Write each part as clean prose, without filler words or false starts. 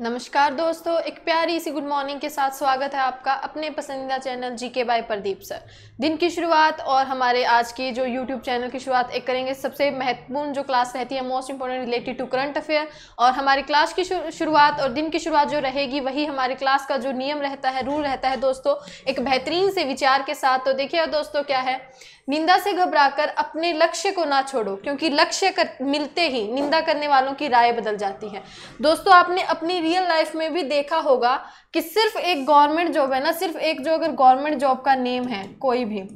नमस्कार दोस्तों, एक प्यारी सी गुड मॉर्निंग के साथ स्वागत है आपका अपने पसंदीदा channel GK by Pradeep sir. दिन की शुरुआत और हमारे आज की जो यूट्यूब चैनल की शुरुआत एक करेंगे सबसे महत्वपूर्ण जो क्लास रहती है most important related to current affair. और हमारे क्लास की शुरुआत और दिन की शुरुआत जो रहेगी वही हमारे क्लास का जो नियम रहता है, रूल रहता है दोस्तों, एक बेहतरीन से विचार के साथ। तो देखिए दोस्तों क्या है, निंदा से घबराकर अपने लक्ष्य को ना छोड़ो क्योंकि लक्ष्य मिलते ही निंदा करने वालों की राय बदल जाती है। दोस्तों आपने अपनी रियल लाइफ में भी देखा होगा कि सिर्फ एक गवर्नमेंट जॉब है ना, सिर्फ एक जो अगर गवर्नमेंट जॉब का नेम है कोई भी,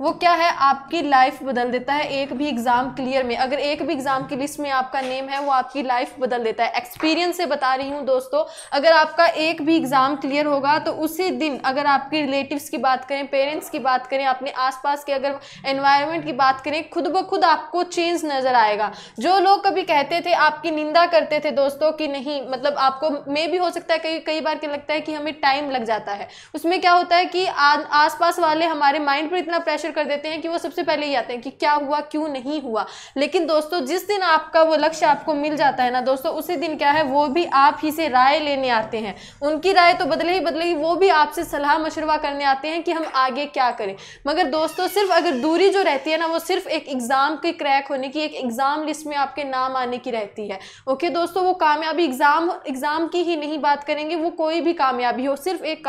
वो क्या है, आपकी लाइफ बदल देता है। एक भी एग्ज़ाम क्लियर में अगर एक भी एग्ज़ाम की लिस्ट में आपका नेम है वो आपकी लाइफ बदल देता है। एक्सपीरियंस से बता रही हूँ दोस्तों, अगर आपका एक भी एग्ज़ाम क्लियर होगा तो उसी दिन अगर आपके रिलेटिव्स की बात करें, पेरेंट्स की बात करें, अपने आसपास के अगर एनवायरनमेंट की बात करें, खुद ब खुद आपको चेंज नज़र आएगा। जो लोग कभी कहते थे, आपकी निंदा करते थे दोस्तों कि नहीं, मतलब आपको मे भी हो सकता है कई बार क्या लगता है कि हमें टाइम लग जाता है, उसमें क्या होता है कि आसपास वाले हमारे माइंड पर इतना प्रेशर कर देते हैं कि वो सबसे पहले ही आते हैं कि क्या हुआ, क्यों नहीं हुआ। लेकिन दोस्तों जिस दिन आपका वो लक्ष्य आपको मिल जाता है ना दोस्तों, उसी दिन क्या है वो भी आप ही से राय लेने आते हैं। उनकी राय तो बदलेगी, वो भी आपसे सलाह मशवरा करने आते हैं कि हम आगे क्या करें। मगर दोस्तों सिर्फ अगर दूरी जो रहती है ना वो सिर्फ एक एग्ज़ाम के क्रैक होने की, एक एग्ज़ाम लिस्ट में आपके नाम आने की रहती है। ओके दोस्तों, वो कामयाबी एग्ज़ाम की ही नहीं बात करेंगे, वो कोई भी कामयाबी हो, सिर्फ एक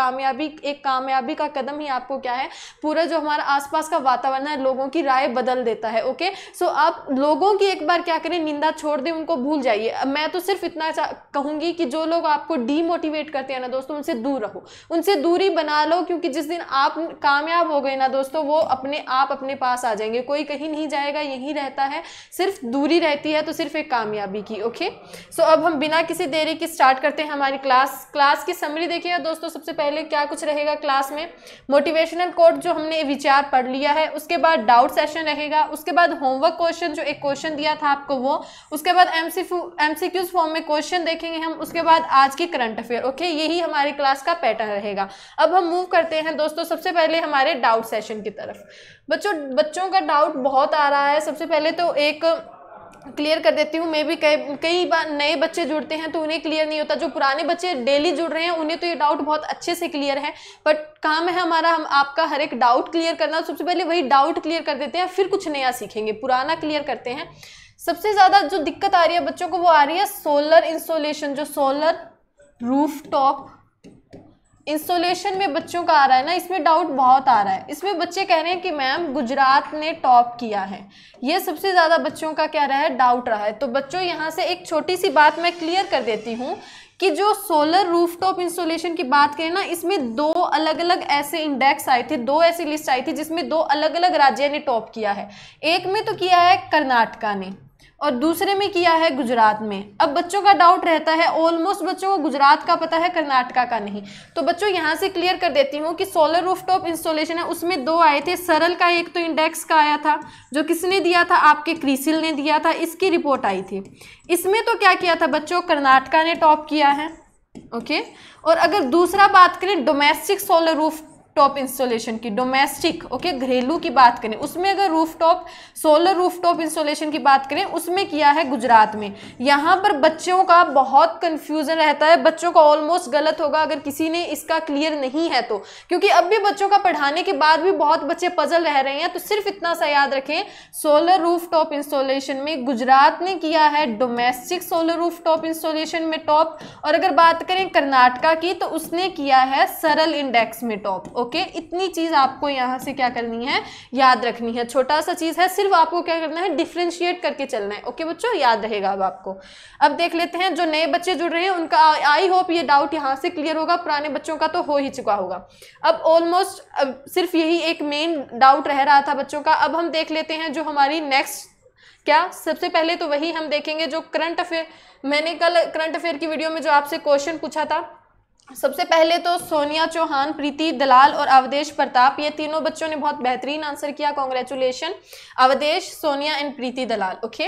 कामयाबी का कदम ही आपको क्या है, पूरा जो हमारा आसपास का वातावरण है, लोगों की राय बदल देता है। ओके सो आप लोगों की एक बार क्या करें, निंदा छोड़ दें, उनको भूल जाइए। मैं तो सिर्फ इतना कहूंगी कि जो लोग आपको डीमोटिवेट करते हैं ना दोस्तों, उनसे दूर रहो, उनसे दूरी बना लो, क्योंकि जिस दिन आप कामयाब हो गए ना दोस्तों वो अपने आप अपने पास आ जाएंगे। कोई कहीं नहीं जाएगा, यहीं रहता है, सिर्फ दूरी रहती है तो सिर्फ एक कामयाबी की। ओके सो अब हम बिना किसी देरी के स्टार्ट करते हैं हमारी क्लास की समरी। देखिए दोस्तों सबसे पहले क्या कुछ रहेगा क्लास में, मोटिवेशनल कोट जो हमने विचार पढ़ लिया है, उसके बाद डाउट सेशन रहेगा, उसके बाद होमवर्क क्वेश्चन जो एक क्वेश्चन दिया था आपको वो, उसके बाद एमसीक्यूज फॉर्म में क्वेश्चन देखेंगे हम, उसके बाद आज की करंट अफेयर। ओके यही हमारी क्लास का पैटर्न रहेगा। अब हम मूव करते हैं दोस्तों सबसे पहले हमारे डाउट सेशन की तरफ। बच्चों का डाउट बहुत आ रहा है। सबसे पहले तो एक क्लियर कर देती हूँ, मैं भी कई बार नए बच्चे जुड़ते हैं तो उन्हें क्लियर नहीं होता, जो पुराने बच्चे डेली जुड़ रहे हैं उन्हें तो ये डाउट बहुत अच्छे से क्लियर है, बट काम है हमारा हम आपका हर एक डाउट क्लियर करना। सबसे पहले वही डाउट क्लियर कर देते हैं, फिर कुछ नया सीखेंगे, पुराना क्लियर करते हैं। सबसे ज़्यादा जो दिक्कत आ रही है बच्चों को वो आ रही है सोलर इंस्टॉलेशन, जो सोलर रूफटॉप इंस्टॉलेशन में बच्चों का आ रहा है ना, इसमें डाउट बहुत आ रहा है। इसमें बच्चे कह रहे हैं कि मैम गुजरात ने टॉप किया है, ये सबसे ज़्यादा बच्चों का क्या रहा है, डाउट रहा है। तो बच्चों यहाँ से एक छोटी सी बात मैं क्लियर कर देती हूँ कि जो सोलर रूफटॉप इंस्टॉलेशन की बात करें ना, इसमें दो अलग अलग ऐसे इंडेक्स आए थे, दो ऐसी लिस्ट आई थी जिसमें दो अलग अलग राज्य ने टॉप किया है। एक में तो किया है कर्नाटका ने और दूसरे में किया है गुजरात में। अब बच्चों का डाउट रहता है, ऑलमोस्ट बच्चों को गुजरात का पता है, कर्नाटका का नहीं। तो बच्चों यहाँ से क्लियर कर देती हूँ कि सोलर रूफटॉप इंस्टॉलेशन है उसमें दो आए थे, सरल का एक तो इंडेक्स का आया था जो किसने दिया था, आपके क्रिसिल ने दिया था, इसकी रिपोर्ट आई थी। इसमें तो क्या किया था बच्चों, कर्नाटका ने टॉप किया है। ओके और अगर दूसरा बात करें डोमेस्टिक सोलर रूफटॉप इंस्टॉलेशन की, डोमेस्टिक ओके घरेलू की बात करें, उसमें अगर रूफटॉप सोलर रूफटॉप इंस्टॉलेशन की बात करें उसमें किया है गुजरात में। यहाँ पर बच्चों का बहुत कंफ्यूजन रहता है, बच्चों का ऑलमोस्ट गलत होगा अगर किसी ने इसका क्लियर नहीं है तो, क्योंकि अब भी बच्चों का पढ़ाने के बाद भी बहुत बच्चे पजल रह रहे हैं। तो सिर्फ इतना सा याद रखें, सोलर रूफटॉप इंस्टॉलेशन में गुजरात ने किया है डोमेस्टिक सोलर रूफटॉप इंस्टॉलेशन में टॉप, और अगर बात करें कर्नाटका की तो उसने किया है सरल इंडेक्स में टॉप। ओके, इतनी चीज़ आपको यहाँ से क्या करनी है, याद रखनी है। छोटा सा चीज़ है, सिर्फ आपको क्या करना है, डिफ्रेंशिएट करके चलना है। ओके बच्चों, याद रहेगा अब आपको। अब देख लेते हैं जो नए बच्चे जुड़ रहे हैं उनका, आई होप ये डाउट यहाँ से क्लियर होगा, पुराने बच्चों का तो हो ही चुका होगा। अब ऑलमोस्ट अब सिर्फ यही एक मेन डाउट रह रहा था बच्चों का। अब हम देख लेते हैं जो हमारी नेक्स्ट क्या, सबसे पहले तो वही हम देखेंगे जो करंट अफेयर, मैंने कल करंट अफेयर की वीडियो में जो आपसे क्वेश्चन पूछा था। सबसे पहले तो सोनिया चौहान, प्रीति दलाल और अवधेश प्रताप, ये तीनों बच्चों ने बहुत बेहतरीन आंसर किया, congratulation Awadhesh, Sonia and Preeti Dalal. Okay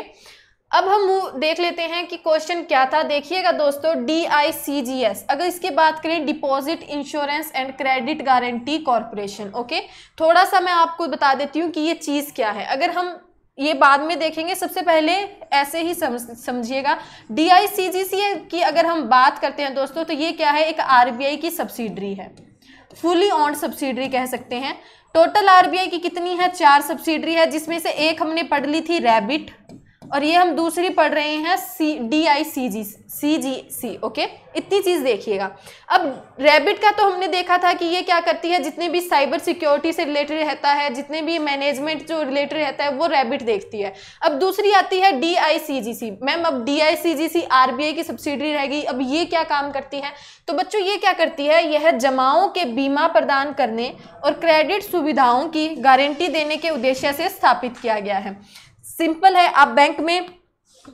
अब हम देख लेते हैं कि क्वेश्चन क्या था। देखिएगा दोस्तों, DICGS अगर इसकी बात करें, deposit insurance and credit guarantee corporation. Okay थोड़ा सा मैं आपको बता देती हूँ कि ये चीज़ क्या है। अगर हम ये बाद में देखेंगे, सबसे पहले ऐसे ही समझिएगा। DICGC की अगर हम बात करते हैं दोस्तों, तो ये क्या है, एक RBI की सब्सिडरी है, फुली ऑन सब्सिडरी कह सकते हैं। टोटल RBI की कितनी है, 4 सब्सिडरी है, जिसमें से एक हमने पढ़ ली थी रैबिट, और ये हम दूसरी पढ़ रहे हैं DICGC। ओके, इतनी चीज़ देखिएगा। अब रैबिट का तो हमने देखा था कि ये क्या करती है, जितने भी साइबर सिक्योरिटी से रिलेटेड रहता है, जितने भी मैनेजमेंट जो रिलेटेड रहता है, वो रैबिट देखती है। अब दूसरी आती है DICGC। मैम अब DICGC RBI की सब्सिडरी रहेगी, अब ये क्या काम करती है, तो बच्चों ये क्या करती है, यह जमाओं के बीमा प्रदान करने और क्रेडिट सुविधाओं की गारंटी देने के उद्देश्य से स्थापित किया गया है। सिंपल है, आप बैंक में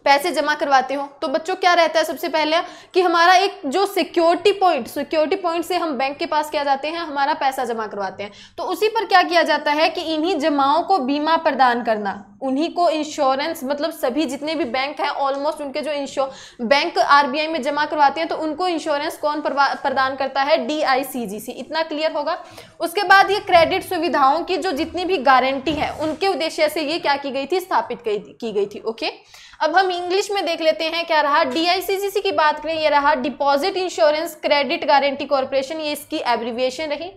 पैसे जमा करवाते हो तो बच्चों क्या रहता है, सबसे पहले कि हमारा एक जो सिक्योरिटी पॉइंट से हम बैंक के पास क्या जाते हैं, हमारा पैसा जमा करवाते हैं, तो उसी पर क्या किया जाता है कि इन्हीं जमाओं को बीमा प्रदान करना, उन्हीं को इंश्योरेंस, मतलब सभी जितने भी बैंक हैं ऑलमोस्ट उनके जो बैंक RBI में जमा करवाते हैं, तो उनको इंश्योरेंस कौन प्रदान करता है, DICGC। इतना क्लियर होगा। उसके बाद ये क्रेडिट सुविधाओं की जो जितनी भी गारंटी है, उनके उद्देश्य से ये क्या की गई थी, स्थापित की गई थी। ओके, अब हम इंग्लिश में देख लेते हैं क्या रहा। DICGC की बात करें, ये रहा deposit insurance credit guarantee corporation, ये इसकी एब्रिविएशन रही।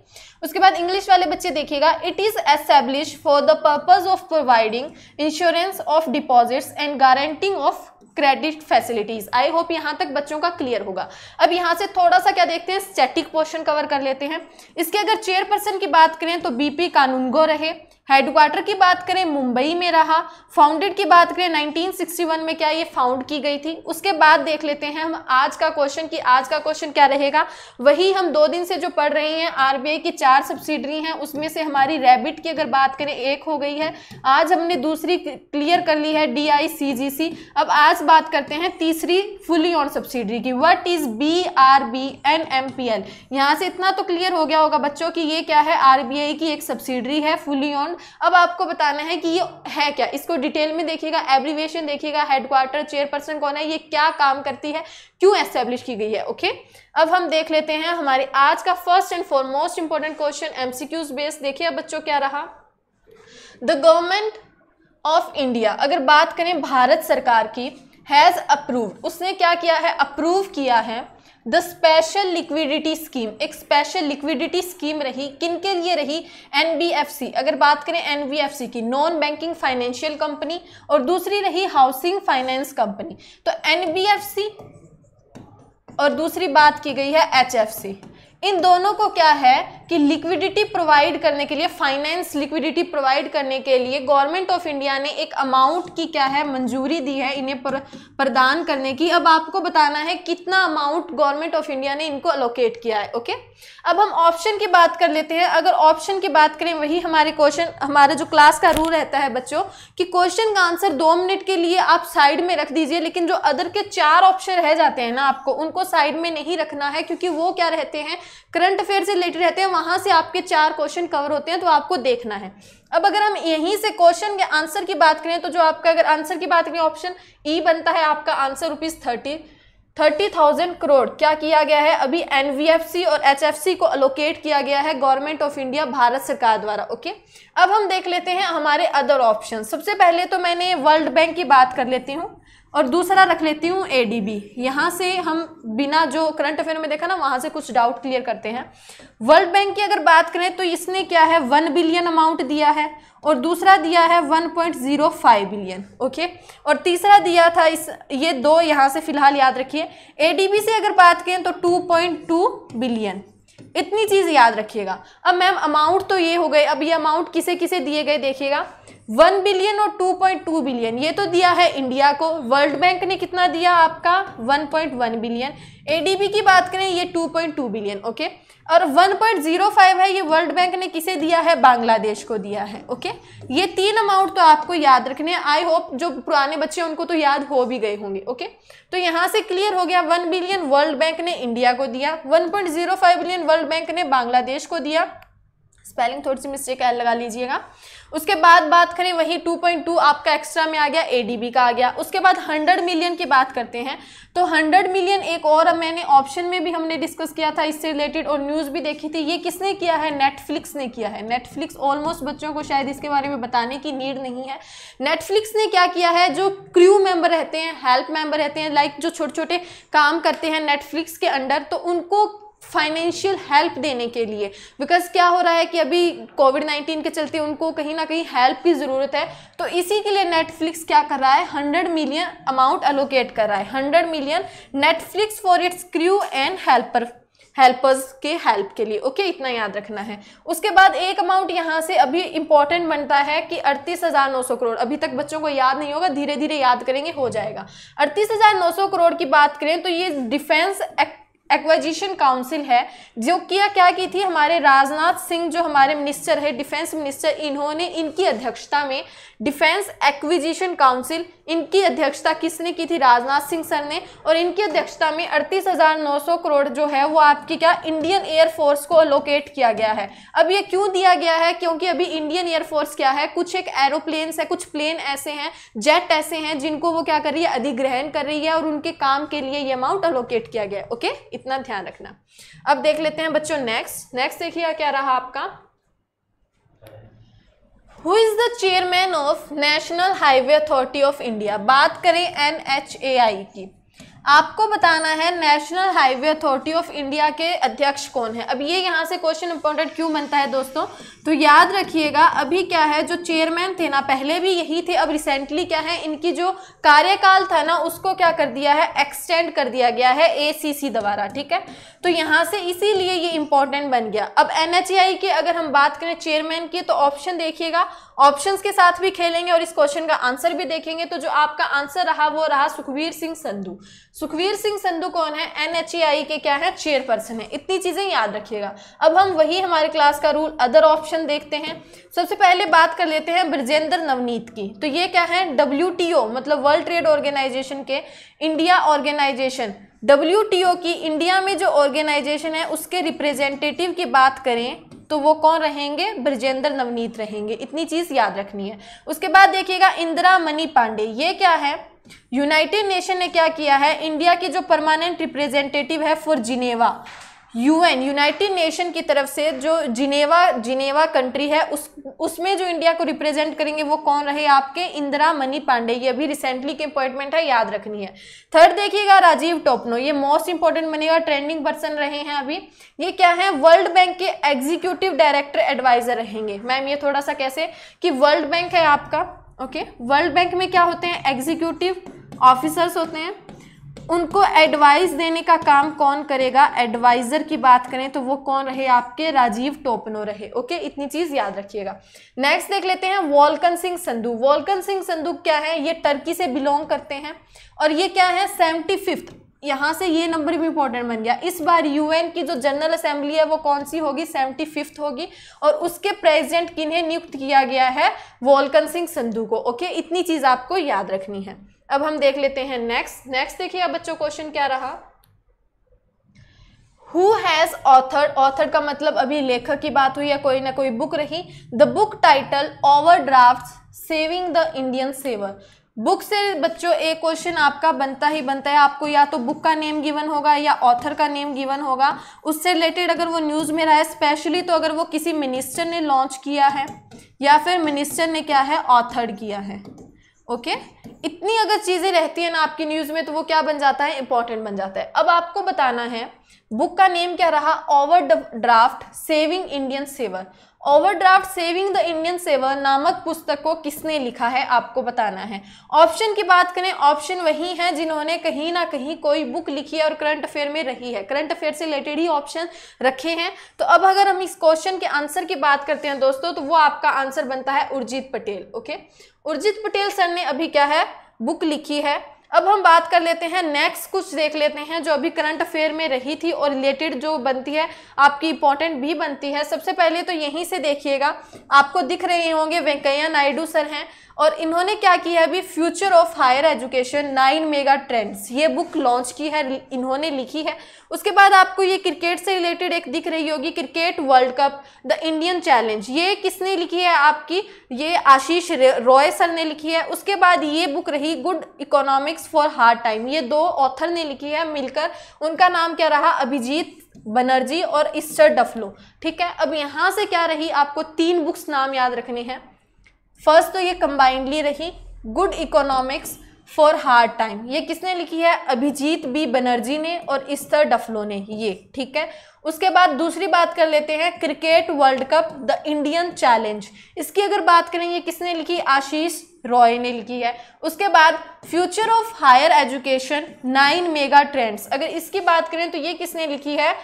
उसके बाद इंग्लिश वाले बच्चे देखिएगा, it is establish for the purpose of providing insurance of deposits and guaranteeing of credit facilities. I hope यहाँ तक बच्चों का क्लियर होगा। अब यहाँ से थोड़ा सा क्या देखते हैं, स्टैटिक पोर्शन कवर कर लेते हैं। इसके अगर चेयरपर्सन की बात करें तो BP कानूनगो रहे। हेडक्वार्टर की बात करें मुंबई में रहा। फाउंडेड की बात करें 1961 में क्या ये फाउंड की गई थी। उसके बाद देख लेते हैं हम आज का क्वेश्चन, कि आज का क्वेश्चन क्या रहेगा, वही हम 2 दिन से जो पढ़ रहे हैं। RBI की 4 सब्सिडरी हैं, उसमें से हमारी रैबिट की अगर बात करें 1 हो गई है, आज हमने दूसरी क्लियर कर ली है DICGC। अब आज बात करते हैं तीसरी फुली ऑन सब्सिडरी की, व्हाट इज BRBNMPL। यहाँ से इतना तो क्लियर हो गया होगा बच्चों कि ये क्या है, RBI की एक सब्सिडरी है फुली ऑन। अब आपको बताना है कि ये है क्या, इसको डिटेल में देखिएगा, एब्रिविएशन देखिएगा, हेडक्वार्टर, चेयरपर्सन कौन है, ये क्या काम करती है, क्यों एस्टेब्लिश की गई है। ओके, अब हम देख लेते हैं हमारे आज का first and foremost important question, MCQs based. देखिए बच्चों क्या रहा, द गवर्नमेंट ऑफ इंडिया, अगर बात करें भारत सरकार की, हैज अप्रूव्ड, उसने क्या किया है, अप्रूव किया है द स्पेशल लिक्विडिटी स्कीम। एक स्पेशल लिक्विडिटी स्कीम रही, किनके लिए रही, NBFC, अगर बात करें NBFC की, नॉन बैंकिंग फाइनेंशियल कंपनी, और दूसरी रही हाउसिंग फाइनेंस कंपनी। तो NBFC और दूसरी बात की गई है HFC, इन दोनों को क्या है कि लिक्विडिटी प्रोवाइड करने के लिए, फाइनेंस लिक्विडिटी प्रोवाइड करने के लिए गवर्नमेंट ऑफ इंडिया ने एक अमाउंट की क्या है, मंजूरी दी है इन्हें प्रदान करने की। अब आपको बताना है कितना अमाउंट गवर्नमेंट ऑफ इंडिया ने इनको अलोकेट किया है। ओके, अब हम ऑप्शन की बात कर लेते हैं। अगर ऑप्शन की बात करें, वही हमारे क्वेश्चन, हमारा जो क्लास का रूल रहता है बच्चों कि क्वेश्चन का आंसर 2 मिनट के लिए आप साइड में रख दीजिए, लेकिन जो अदर के 4 ऑप्शन रह जाते हैं ना, आपको उनको साइड में नहीं रखना है, क्योंकि वो क्या रहते हैं, करंट अफेयर से रिलेटेड रहते हैं, वहां से आपके 4 क्वेश्चन कवर होते हैं, तो आपको देखना है। अब अगर हम यहीं से क्वेश्चन के आंसर की बात करें, तो जो आपका अगर आंसर की बात करें, ऑप्शन E बनता है आपका आंसर ₹30,000 करोड़ क्या किया गया है, अभी NBFC और HFC को अलोकेट किया गया है गवर्नमेंट ऑफ इंडिया, भारत सरकार द्वारा। ओके, अब हम देख लेते हैं हमारे अदर ऑप्शन। सबसे पहले तो मैंने वर्ल्ड बैंक की बात कर लेती हूँ, और दूसरा रख लेती हूँ ADB। यहाँ से हम बिना जो करंट अफेयर में देखा ना, वहाँ से कुछ डाउट क्लियर करते हैं। वर्ल्ड बैंक की अगर बात करें तो इसने क्या है, 1 बिलियन अमाउंट दिया है, और दूसरा दिया है 1.05 बिलियन। ओके, और तीसरा दिया था ये 2 यहाँ से फिलहाल याद रखिए। ADB से अगर बात करें तो 2.2 बिलियन, इतनी चीज़ याद रखिएगा। अब मैम अमाउंट तो ये हो गए, अब ये अमाउंट किसे किसे दिए गए देखिएगा, 1 बिलियन और 2.2 बिलियन, ये तो दिया है इंडिया को। वर्ल्ड बैंक ने कितना दिया आपका, 1.1 बिलियन। ADB की बात करें ये 2.2 बिलियन। ओके, और 1.05 है ये वर्ल्ड बैंक ने किसे दिया है, बांग्लादेश को दिया है। ओके, ये 3 अमाउंट तो आपको याद रखने हैं। आई होप जो पुराने बच्चे हैं उनको तो याद हो भी गए होंगे। ओके, तो यहाँ से क्लियर हो गया, 1 बिलियन वर्ल्ड बैंक ने इंडिया को दिया, 1.05 बिलियन वर्ल्ड बैंक ने बांग्लादेश को दिया, स्पेलिंग थोड़ी सी मिस्टेक लगा लीजिएगा। उसके बाद बात करें वही 2.2 आपका एक्स्ट्रा में आ गया, एडीबी का आ गया। उसके बाद 100 मिलियन की बात करते हैं तो 100 मिलियन एक और मैंने ऑप्शन में भी हमने डिस्कस किया था इससे रिलेटेड और न्यूज़ भी देखी थी। ये किसने किया है? नेटफ्लिक्स ने किया है। नेटफ्लिक्स ऑलमोस्ट बच्चों को शायद इसके बारे में बताने की नीड नहीं है। नेटफ्लिक्स ने क्या किया है, जो क्रू मेंबर रहते हैं, हेल्प मेंबर रहते हैं, लाइक जो छोटे छोटे काम करते हैं नेटफ्लिक्स के अंडर, तो उनको फाइनेंशियल हेल्प देने के लिए, बिकॉज क्या हो रहा है कि अभी कोविड-19 के चलते उनको कहीं ना कहीं हेल्प की ज़रूरत है, तो इसी के लिए नेटफ्लिक्स क्या कर रहा है, 100 मिलियन अमाउंट अलोकेट कर रहा है। 100 million Netflix for its crew and helpers के हेल्प के लिए। ओके, इतना याद रखना है। उसके बाद एक अमाउंट यहाँ से अभी इंपॉर्टेंट बनता है कि 38,900 करोड़। अभी तक बच्चों को याद नहीं होगा, धीरे धीरे याद करेंगे, हो जाएगा। 38,900 करोड़ की बात करें तो ये डिफेंस एक्विजिशन काउंसिल है, जो क्या की थी, हमारे राजनाथ सिंह जो हमारे मिनिस्टर है, डिफेंस मिनिस्टर, इन्होंने इनकी अध्यक्षता में डिफेंस एक्विजिशन काउंसिल, इनकी अध्यक्षता किसने की थी, राजनाथ सिंह सर ने, और इनकी अध्यक्षता में 38,900 करोड़ जो है वो आपकी क्या, इंडियन एयरफोर्स को अलोकेट किया गया है। अब ये क्यों दिया गया है, क्योंकि अभी इंडियन एयरफोर्स क्या है, कुछ एक एरोप्लेन्स है, कुछ प्लेन ऐसे हैं, जेट ऐसे हैं, जिनको वो क्या कर रही है, अधिग्रहण कर रही है, और उनके काम के लिए ये अमाउंट अलोकेट किया गया है। ओके, इतना ध्यान रखना। अब देख लेते हैं बच्चों नेक्स्ट देखिए क्या रहा आपका, who is the chairman of national highway authority of India. बात करें एनएचएआई की, आपको बताना है national highway authority of India के अध्यक्ष कौन है। अब ये यहाँ से क्वेश्चन इंपॉर्टेंट क्यों बनता है दोस्तों, तो याद रखिएगा अभी क्या है, जो चेयरमैन थे ना, पहले भी यही थे, अब रिसेंटली क्या है, इनकी जो कार्यकाल था ना उसको क्या कर दिया है, एक्सटेंड कर दिया गया है एसीसी द्वारा, ठीक है, तो यहाँ से इसीलिए ये इंपॉर्टेंट बन गया। अब एनएचएआई के अगर हम बात करें चेयरमैन की, तो ऑप्शन देखिएगा, ऑप्शंस के साथ भी खेलेंगे और इस क्वेश्चन का आंसर भी देखेंगे। तो जो आपका आंसर रहा वो रहा सुखवीर सिंह संधू। सुखवीर सिंह संधू कौन है, एनएचएआई के क्या है, चेयरपर्सन है। इतनी चीजें याद रखिएगा। अब हम वही हमारे क्लास का रूल अदर ऑप्शन देखते हैं। सबसे पहले बात कर लेते हैं बृजेंद्र नवनीत की, तो ये क्या है, WTO मतलब वर्ल्ड ट्रेड ऑर्गेनाइजेशन के इंडिया ऑर्गेनाइजेशन, WTO की इंडिया में जो ऑर्गेनाइजेशन है उसके रिप्रेजेंटेटिव की बात करें तो वो कौन रहेंगे, बृजेंद्र नवनीत रहेंगे। इतनी चीज़ याद रखनी है। उसके बाद देखिएगा इंदिरा मणि पांडे, ये क्या है, यूनाइटेड नेशन ने क्या किया है, इंडिया की जो परमानेंट रिप्रेजेंटेटिव है for Geneva, UN United Nation की तरफ से जो जिनेवा कंट्री है उसमें जो इंडिया को रिप्रेजेंट करेंगे वो कौन रहे आपके, इंदिरा मणि पांडे। ये भी रिसेंटली के अपॉइंटमेंट है, याद रखनी है। थर्ड देखिएगा राजीव टोपनो, ये मोस्ट इंपॉर्टेंट बनेगा, ट्रेंडिंग पर्सन रहे हैं अभी। ये क्या है, वर्ल्ड बैंक के एग्जीक्यूटिव डायरेक्टर एडवाइजर रहेंगे। मैम ये थोड़ा सा कैसे कि वर्ल्ड बैंक है आपका, ओके, वर्ल्ड बैंक में क्या होते हैं, एग्जीक्यूटिव ऑफिसर्स होते हैं, उनको एडवाइस देने का काम कौन करेगा, एडवाइज़र की बात करें तो वो कौन रहे आपके, राजीव टोपनो रहे। ओके, इतनी चीज़ याद रखिएगा। नेक्स्ट देख लेते हैं वोल्कन सिंह संधू। वोल्कन सिंह संधू क्या है, ये टर्की से बिलोंग करते हैं और ये क्या है 75th, यहाँ से ये नंबर भी इंपॉर्टेंट बन गया। इस बार UN की जो जनरल असेंबली है वो कौन सी होगी, 75th होगी, और उसके प्रेजिडेंट किन्हें नियुक्त किया गया है, वोल्कन सिंह संधू को। ओके, इतनी चीज़ आपको याद रखनी है। अब हम देख लेते हैं नेक्स्ट देखिए अब बच्चों क्वेश्चन क्या रहा, हु हैज़ ऑथर्ड, ऑथर्ड का मतलब अभी लेखक की बात हुई या कोई ना कोई बुक रही, the book title overdraft saving the Indian saver. Book से बच्चों एक क्वेश्चन आपका बनता है, आपको या तो बुक का नेम गिवन होगा या ऑथर का नेम गिवन होगा, उससे रिलेटेड अगर वो न्यूज़ में रहा है स्पेशली, तो अगर वो किसी मिनिस्टर ने लॉन्च किया है या फिर मिनिस्टर ने क्या है ऑथर्ड किया है। ओके, इतनी अगर चीज़ें रहती हैं ना आपकी न्यूज़ में तो वो क्या बन जाता है, इंपॉर्टेंट बन जाता है। अब आपको बताना है बुक का नेम क्या रहा, overdraft saving Indian saver. Overdraft saving the Indian saver नामक पुस्तक को किसने लिखा है, आपको बताना है। ऑप्शन की बात करें, ऑप्शन वही हैं जिन्होंने कहीं ना कहीं कोई बुक लिखी है और करंट अफेयर में रही है, करंट अफेयर से रिलेटेड ही ऑप्शन रखे हैं। तो अब अगर हम इस क्वेश्चन के आंसर की बात करते हैं दोस्तों, तो वो आपका आंसर बनता है उर्जित पटेल। ओके, उर्जित पटेल सर ने अभी क्या है बुक लिखी है। अब हम बात कर लेते हैं नेक्स्ट, कुछ देख लेते हैं जो अभी करंट अफेयर में रही थी और रिलेटेड जो बनती है आपकी इंपॉर्टेंट भी बनती है। सबसे पहले तो यहीं से देखिएगा, आपको दिख रहे होंगे वेंकैया नायडू सर हैं और इन्होंने क्या किया है अभी, future of higher education 9 mega trends, ये बुक लॉन्च की है, इन्होंने लिखी है। उसके बाद आपको ये क्रिकेट से रिलेटेड एक दिख रही होगी, cricket world cup the Indian challenge, ये किसने लिखी है आपकी, ये आशीष रॉय सर ने लिखी है। उसके बाद ये बुक रही good economics for hard time, ये दो ऑथर ने लिखी है मिलकर, उनका नाम क्या रहा, अभिजीत बनर्जी और ईस्टर डफलो, ठीक है। अब यहाँ से क्या रही, आपको 3 बुक्स नाम याद रखने हैं। फर्स्ट तो ये कंबाइंडली रही good economics for hard time, ये किसने लिखी है, अभिजीत बी बनर्जी ने और ईस्टर डफलो ने, ये ठीक है। उसके बाद दूसरी बात कर लेते हैं cricket world cup the Indian challenge, इसकी अगर बात करें ये किसने लिखी, आशीष रॉय ने लिखी है। उसके बाद future of higher education 9 mega trends, अगर इसकी बात करें तो ये किसने लिखी है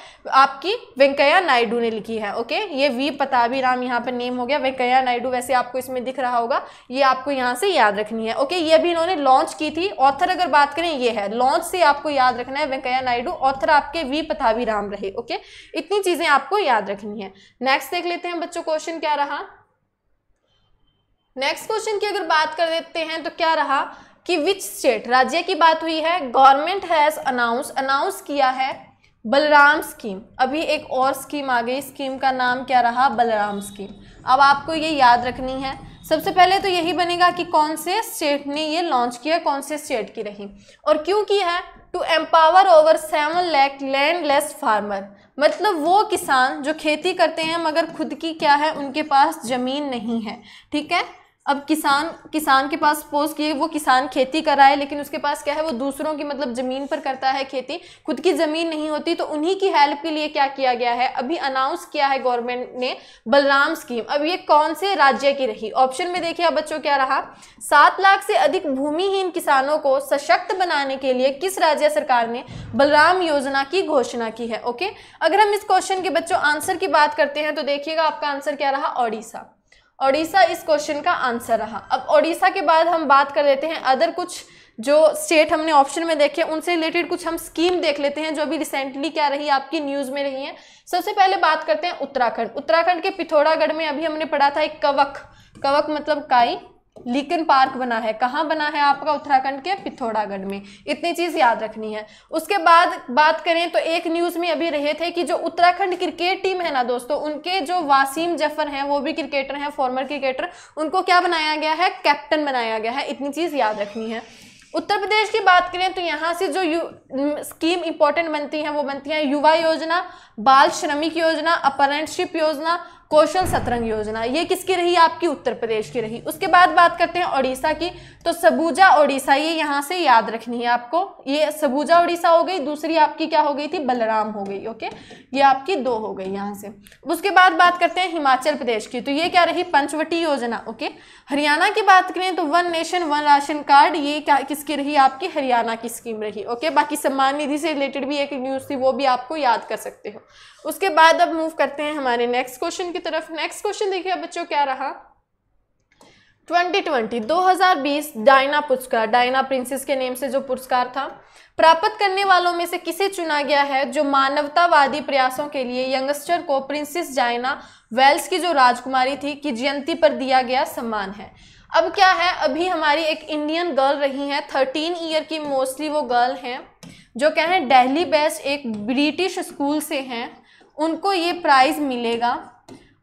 आपकी, वेंकैया नायडू ने लिखी है, ओके। ये वी पताभी राम यहाँ पर नेम हो गया, वेंकैया नायडू वैसे आपको इसमें दिख रहा होगा, ये आपको यहाँ से याद रखनी है, ओके। ये भी इन्होंने लॉन्च की थी, ऑथर अगर बात करें ये है, लॉन्च से आपको याद रखना है वेंकैया नायडू, ऑथर आपके वी पताभी राम रहे, ओके। इतनी चीजें आपको याद रखनी है। नेक्स्ट देख लेते हैं बच्चों, क्वेश्चन क्या रहा, नेक्स्ट क्वेश्चन की अगर बात कर लेते हैं तो क्या रहा कि विच स्टेट, राज्य की बात हुई है, गवर्नमेंट हैज अनाउंस किया है बलराम स्कीम, अभी एक और स्कीम आ गई, स्कीम का नाम क्या रहा, बलराम स्कीम। अब आपको ये याद रखनी है, सबसे पहले तो यही बनेगा कि कौन से स्टेट ने ये लॉन्च किया, कौन से स्टेट की रही और क्यों की है, to empower over 7 lakh landless farmer, मतलब वो किसान जो खेती करते हैं मगर खुद की क्या है, उनके पास ज़मीन नहीं है, ठीक है। अब किसान के पास सपोज कि वो किसान खेती कर रहा है लेकिन उसके पास क्या है, वो दूसरों की मतलब ज़मीन पर करता है खेती, खुद की ज़मीन नहीं होती, तो उन्हीं की हेल्प के लिए क्या किया गया है, अभी अनाउंस किया है गवर्नमेंट ने बलराम स्कीम। अब ये कौन से राज्य की रही, ऑप्शन में देखिए बच्चों क्या रहा, 7 लाख से अधिक भूमिहीन किसानों को सशक्त बनाने के लिए किस राज्य सरकार ने बलराम योजना की घोषणा की है, ओके। अगर हम इस क्वेश्चन के बच्चों आंसर की बात करते हैं तो देखिएगा आपका आंसर क्या रहा, ओडिशा, ओडिशा इस क्वेश्चन का आंसर रहा। अब ओडिशा के बाद हम बात कर लेते हैं अदर कुछ जो स्टेट हमने ऑप्शन में देखे, उनसे रिलेटेड कुछ हम स्कीम देख लेते हैं जो अभी रिसेंटली क्या रही आपकी न्यूज़ में रही है। सबसे पहले बात करते हैं उत्तराखंड, उत्तराखंड के पिथौरागढ़ में अभी हमने पढ़ा था एक कवक मतलब काई लीकन पार्क बना है, कहाँ बना है आपका, उत्तराखंड के पिथौरागढ़ में, इतनी चीज़ याद रखनी है। उसके बाद बात करें तो एक न्यूज़ में अभी रहे थे कि जो उत्तराखंड क्रिकेट टीम है ना दोस्तों, उनके जो वासीम जफर हैं, वो भी क्रिकेटर हैं, फॉर्मर क्रिकेटर, उनको क्या बनाया गया है, कैप्टन बनाया गया है, इतनी चीज़ याद रखनी है। उत्तर प्रदेश की बात करें तो यहाँ से जो स्कीम इंपॉर्टेंट बनती हैं वो बनती हैं युवा योजना, बाल श्रमिक योजना, अप्रेंटिसशिप योजना, कौशल सतरंग योजना, ये किसकी रही आपकी, उत्तर प्रदेश की रही। उसके बाद बात करते हैं ओडिशा की, तो सबूजा ओडिशा ये यहाँ से याद रखनी है आपको, ये सबूजा ओडिशा हो गई, दूसरी आपकी क्या हो गई थी, बलराम हो गई, ओके। ये आपकी 2 हो गई यहाँ से। उसके बाद बात करते हैं हिमाचल प्रदेश की, तो ये क्या रही, पंचवटी योजना, ओके। हरियाणा की बात करें तो 1 नेशन 1 राशन कार्ड, ये क्या किसकी रही आपकी, हरियाणा की स्कीम रही, ओके। बाकी सम्मान निधि से रिलेटेड भी एक न्यूज़ थी, वो भी आपको याद कर सकते हो। उसके बाद अब मूव करते हैं हमारे नेक्स्ट क्वेश्चन की तरफ। नेक्स्ट क्वेश्चन देखिए बच्चों क्या रहा, 2020 डायना पुरस्कार, डायना प्रिंसेस के नेम से जो पुरस्कार था, प्राप्त करने वालों में से किसे चुना गया है जो मानवतावादी प्रयासों के लिए यंगस्टर को प्रिंसेस डायना वेल्स की जो राजकुमारी थी की जयंती पर दिया गया सम्मान है। अब क्या है, अभी हमारी एक इंडियन गर्ल रही है, 13 ईयर की मोस्टली वो गर्ल हैं जो क्या है, दिल्ली बेस्ड एक ब्रिटिश स्कूल से हैं, उनको ये प्राइज़ मिलेगा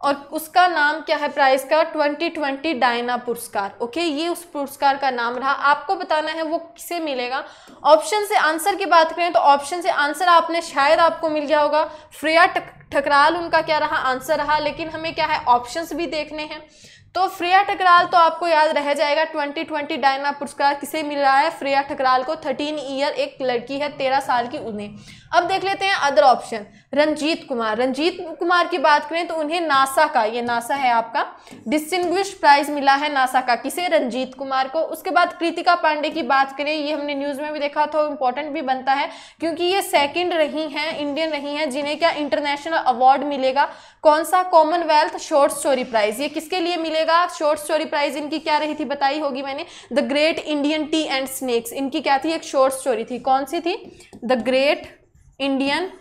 और उसका नाम क्या है प्राइज़ का, 2020 डायना पुरस्कार, ओके। ये उस पुरस्कार का नाम रहा, आपको बताना है वो किसे मिलेगा। ऑप्शन से आंसर की बात करें तो ऑप्शन से आंसर आपने शायद आपको मिल गया होगा, फ्रिया ठकराल उनका क्या रहा आंसर रहा, लेकिन हमें क्या है ऑप्शंस भी देखने हैं, तो फ्रिया ठकराल तो आपको याद रह जाएगा। 2020 डायना पुरस्कार किसे मिल रहा है, फ्रिया ठकराल को, 13 ईयर एक लड़की है, 13 साल की उन्हें। अब देख लेते हैं अदर ऑप्शन, रंजीत कुमार की बात करें तो उन्हें नासा का, ये नासा है आपका, डिस्टिंग्विश्ड प्राइज़ मिला है नासा का, किसे, रंजीत कुमार को। उसके बाद कृतिका पांडे की बात करें, ये हमने न्यूज़ में भी देखा था, इंपॉर्टेंट भी बनता है क्योंकि ये सेकेंड रही हैं, इंडियन रही हैं जिन्हें क्या इंटरनेशनल अवार्ड मिलेगा, कौन सा, कॉमनवेल्थ शॉर्ट स्टोरी प्राइज़, ये किसके लिए मिलेगा, शॉर्ट स्टोरी प्राइज़। इनकी क्या रही थी बताई होगी मैंने, the great Indian tea and snacks, इनकी क्या थी, एक शॉर्ट स्टोरी थी, कौन सी थी, the great Indian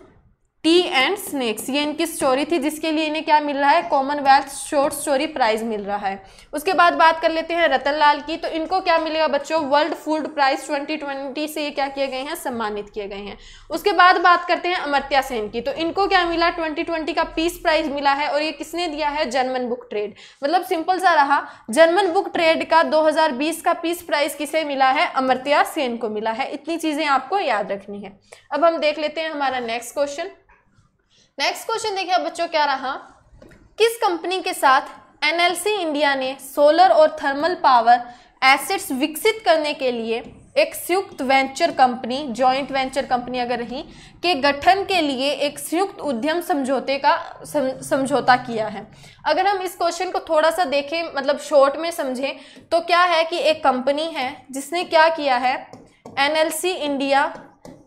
tea and snacks, ये इनकी स्टोरी थी जिसके लिए इन्हें क्या मिल रहा है, कॉमनवेल्थ शॉर्ट स्टोरी प्राइज मिल रहा है। उसके बाद बात कर लेते हैं रतनलाल की, तो इनको क्या मिलेगा बच्चों, वर्ल्ड फूड प्राइज 2020 से ये क्या किए गए हैं, सम्मानित किए गए हैं। उसके बाद बात करते हैं अमर्त्या सेन की, तो इनको क्या मिला, 2020 का पीस प्राइज मिला है, और ये किसने दिया है, जर्मन बुक ट्रेड। मतलब सिंपल सा रहा, जर्मन बुक ट्रेड का 2020 का पीस प्राइज किसे मिला है, अमर्त्या सेन को मिला है। इतनी चीजें आपको याद रखनी है। अब हम देख लेते हैं हमारा नेक्स्ट क्वेश्चन। नेक्स्ट क्वेश्चन देखिए अब बच्चों क्या रहा, किस कंपनी के साथ एनएलसी इंडिया ने सोलर और थर्मल पावर एसेट्स विकसित करने के लिए एक संयुक्त venture company, joint venture company अगर रही, के गठन के लिए एक संयुक्त उद्यम समझौते का समझौता किया है। अगर हम इस क्वेश्चन को थोड़ा सा देखें, मतलब शॉर्ट में समझें, तो क्या है कि एक कंपनी है जिसने क्या किया है, एनएलसी इंडिया